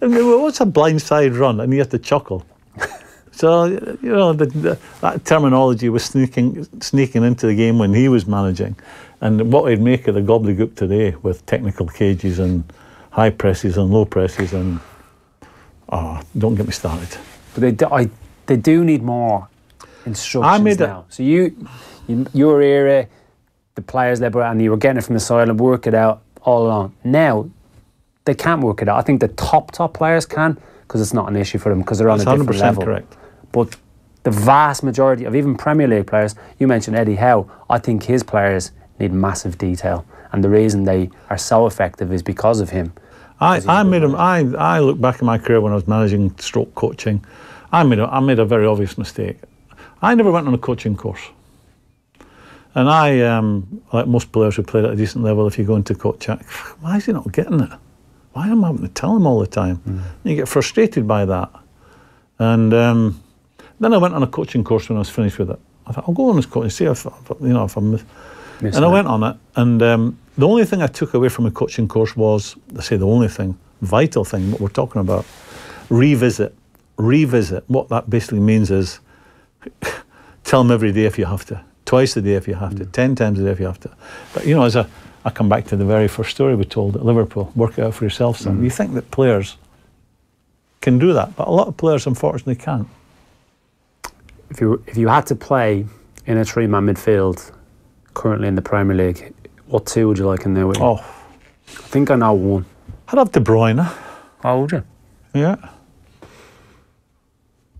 I mean, what's a blindside run? And you have to chuckle. So, you know, the, the, that terminology was sneaking sneaking into the game when he was managing. And what he'd make of the gobbledygook today with technical cages and high presses and low presses and, oh, don't get me started. But they do, I, they do need more instructions I made now. So you, you your era... the players they brought, and you were getting it from the side and work it out all along. Now, they can't work it out. I think the top, top players can, because it's not an issue for them, because they're on That's a different level. Correct. But the vast majority of even Premier League players, you mentioned Eddie Howe, I think his players need massive detail. And the reason they are so effective is because of him. I, I made him, I, I look back at my career when I was managing stroke coaching. I made a, I made a very obvious mistake. I never went on a coaching course. And I, um, like most players who played at a decent level, if you go into coach, why is he not getting it? Why am I having to tell him all the time? Mm. And you get frustrated by that. And um, then I went on a coaching course when I was finished with it. I thought, I'll go on this coaching, see if, you know, if I'm... Missing and I went on it. And um, the only thing I took away from a coaching course was, I say the only thing, vital thing, what we're talking about, revisit. Revisit. What that basically means is tell him every day if you have to. Twice a day if you have to, mm. ten times a day if you have to. But you know, as a, I come back to the very first story we told at Liverpool, work it out for yourself, son. Mm. You think that players can do that, but a lot of players unfortunately can't. If you, if you had to play in a three-man midfield currently in the Premier League, what two would you like in there with you? Oh. I think I know one. I'd have De Bruyne. How would you? Yeah.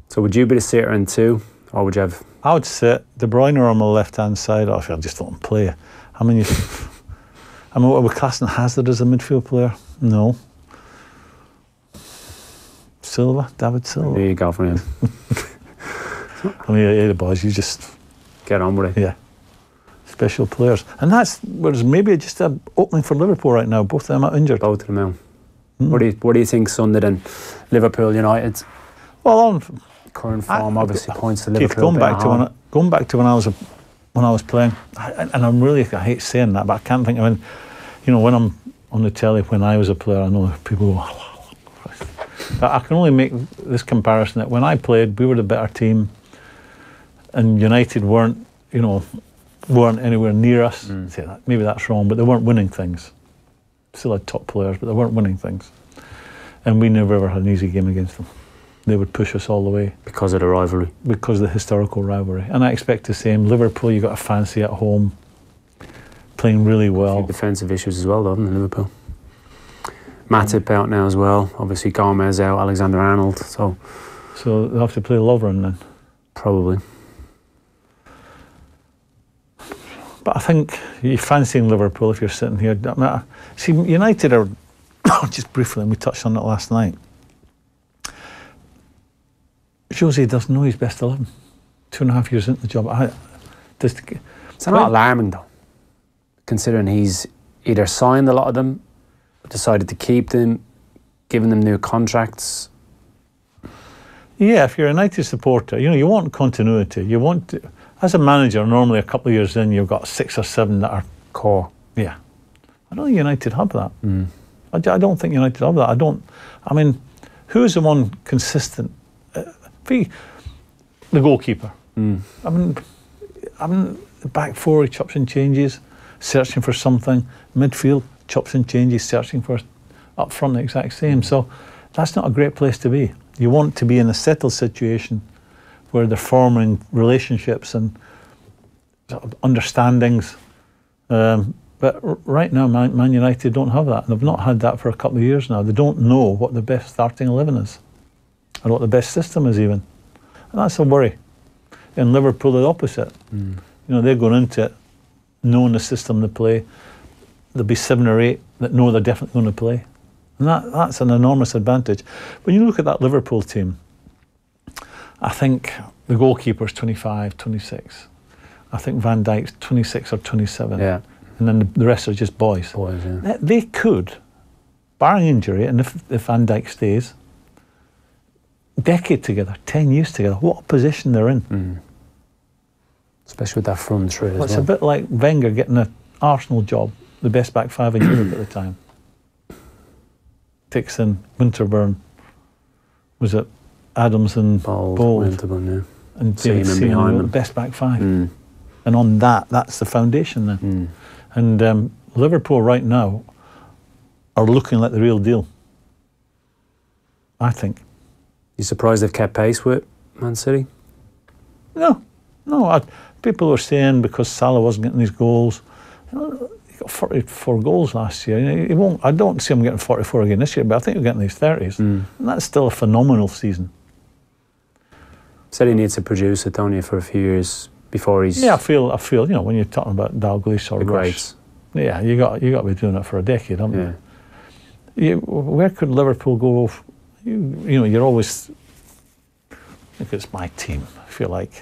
So would you be the sitter in two? Or would you have? I would sit De Bruyne on my left-hand side. Or if I just let him play. I mean, you, I mean, what are we classing Hazard as a midfield player? No. Silva, David Silva. There you go for him. I mean, yeah, the boys, you just get on with it. Yeah. Special players, and that's whereas maybe just an opening for Liverpool right now. Both of them are injured. Both of them. Now. Mm. What do you What do you think, Sunderland and Liverpool United? Well, on. Current form I, obviously I, points to Liverpool. Going back to when I, going back to when I was a, when I was playing, I, and I'm really I hate saying that, but I can't think of when, you know, when I'm on the telly when I was a player, I know people go. But I can only make this comparison that when I played, we were the better team, and United weren't, you know, weren't anywhere near us. Mm. Say that maybe that's wrong, but they weren't winning things. Still had top players, but they weren't winning things, and we never ever had an easy game against them. They would push us all the way. Because of the rivalry. Because of the historical rivalry. And I expect the same. Liverpool, you've got a fancy at home, playing really well. Defensive issues as well, though, in Liverpool. Matip out now as well. Obviously, Gomez out, Alexander-Arnold, so... So they'll have to play Lovren then? Probably. But I think you're fancying Liverpool if you're sitting here. See, United are... Just briefly, and we touched on it last night. Jose doesn't know his best eleven. Two and a half years into the job. I, just, it's not alarming though, considering he's either signed a lot of them, decided to keep them, given them new contracts. Yeah, if you're a United supporter, you know, you want continuity. You want, to, as a manager, normally a couple of years in, you've got six or seven that are core. Yeah. I don't think United have that. Mm. I, I don't think United have that. I don't, I mean, who is the one consistent? The goalkeeper. Mm. I mean, I mean, back four, he chops and changes, searching for something. Midfield, chops and changes, searching for up front the exact same. So that's not a great place to be. You want to be in a settled situation where they're forming relationships and sort of understandings. Um, but r right now, Man, Man United don't have that, and they've not had that for a couple of years now. They don't know what the best starting eleven is, or what the best system is even. And that's a worry. In Liverpool, the opposite. Mm. You know, they're going into it knowing the system they play. There'll be seven or eight that know they're definitely going to play. And that, that's an enormous advantage. When you look at that Liverpool team, I think the goalkeeper's twenty-five, twenty-six. I think Van Dijk's twenty-six or twenty-seven. Yeah. And then the, the rest are just boys. Boys, yeah. They, they could, barring injury, and if, if Van Dijk stays, decade together, ten years together, what a position they're in. Mm. Especially with that front three as well. It's a bit like Wenger getting an Arsenal job, the best back five in Europe at the time. Dixon, Winterburn, was it Adams and Bold, Bold Winterburn, yeah. And David Seaman, the best back five. Mm. And on that, that's the foundation then. Mm. And um, Liverpool right now are looking like the real deal, I think. You surprised they've kept pace with Man City? No, no. I, people were saying because Salah wasn't getting his goals. You know, he got forty-four goals last year. You know, he won't. I don't see him getting forty-four again this year, but I think he'll get in his thirties, mm. and that's still a phenomenal season. Said he needs to produce it, don't you, for a few years before he's. Yeah, I feel. I feel. You know, when you're talking about Dalglish or Rush, yeah, you got you got to be doing it for a decade, haven't yeah. you? you? Where could Liverpool go? You, you know, you're always, I think it's my team, I feel like.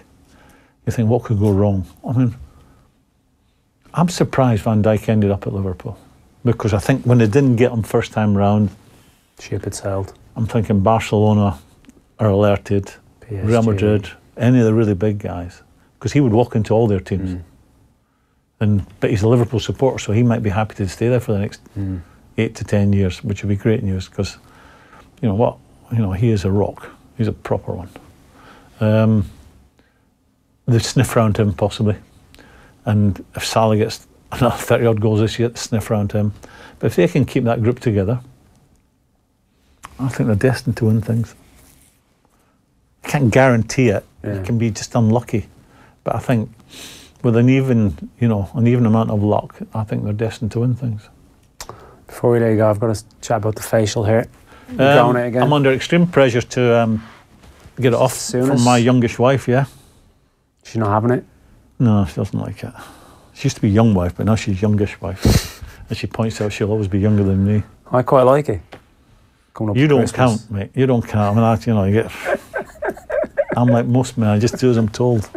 You think, what could go wrong? I mean, I'm surprised Van Dijk ended up at Liverpool, because I think when they didn't get him first time round, ship had sailed. I'm thinking Barcelona are alerted, P S G. Real Madrid, any of the really big guys, because he would walk into all their teams. Mm. And but he's a Liverpool supporter, so he might be happy to stay there for the next mm. eight to ten years, which would be great news, because you know what? You know, he is a rock. He's a proper one. Um, they'd sniff round him possibly, and if Salah gets another thirty odd goals this year, they'd sniff round him. But if they can keep that group together, I think they're destined to win things. I can't guarantee it. Yeah. You can be just unlucky, but I think with an even, you know, an even amount of luck, I think they're destined to win things. Before we let you go, I've got to chat about the facial here. Um, I'm under extreme pressure to um, get it off Soonest. From my youngish wife, yeah. She's not having it? No, she doesn't like it. She used to be young wife, but now she's youngish wife. And she points out she'll always be younger than me. I quite like it. Coming up you don't Christmas. Count, mate. You don't count. I mean, I, you know, you get... I'm like most men. I just do as I'm told.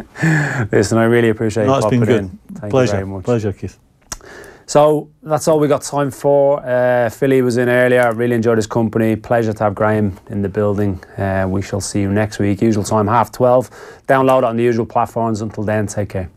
Listen, I really appreciate no, you popping in. It's been good. Thank Pleasure. You very much. Pleasure, Keith. So that's all we got time for. Uh, Philly was in earlier. I really enjoyed his company. Pleasure to have Graham in the building. Uh, we shall see you next week. Usual time, half twelve. Download it on the usual platforms. Until then, take care.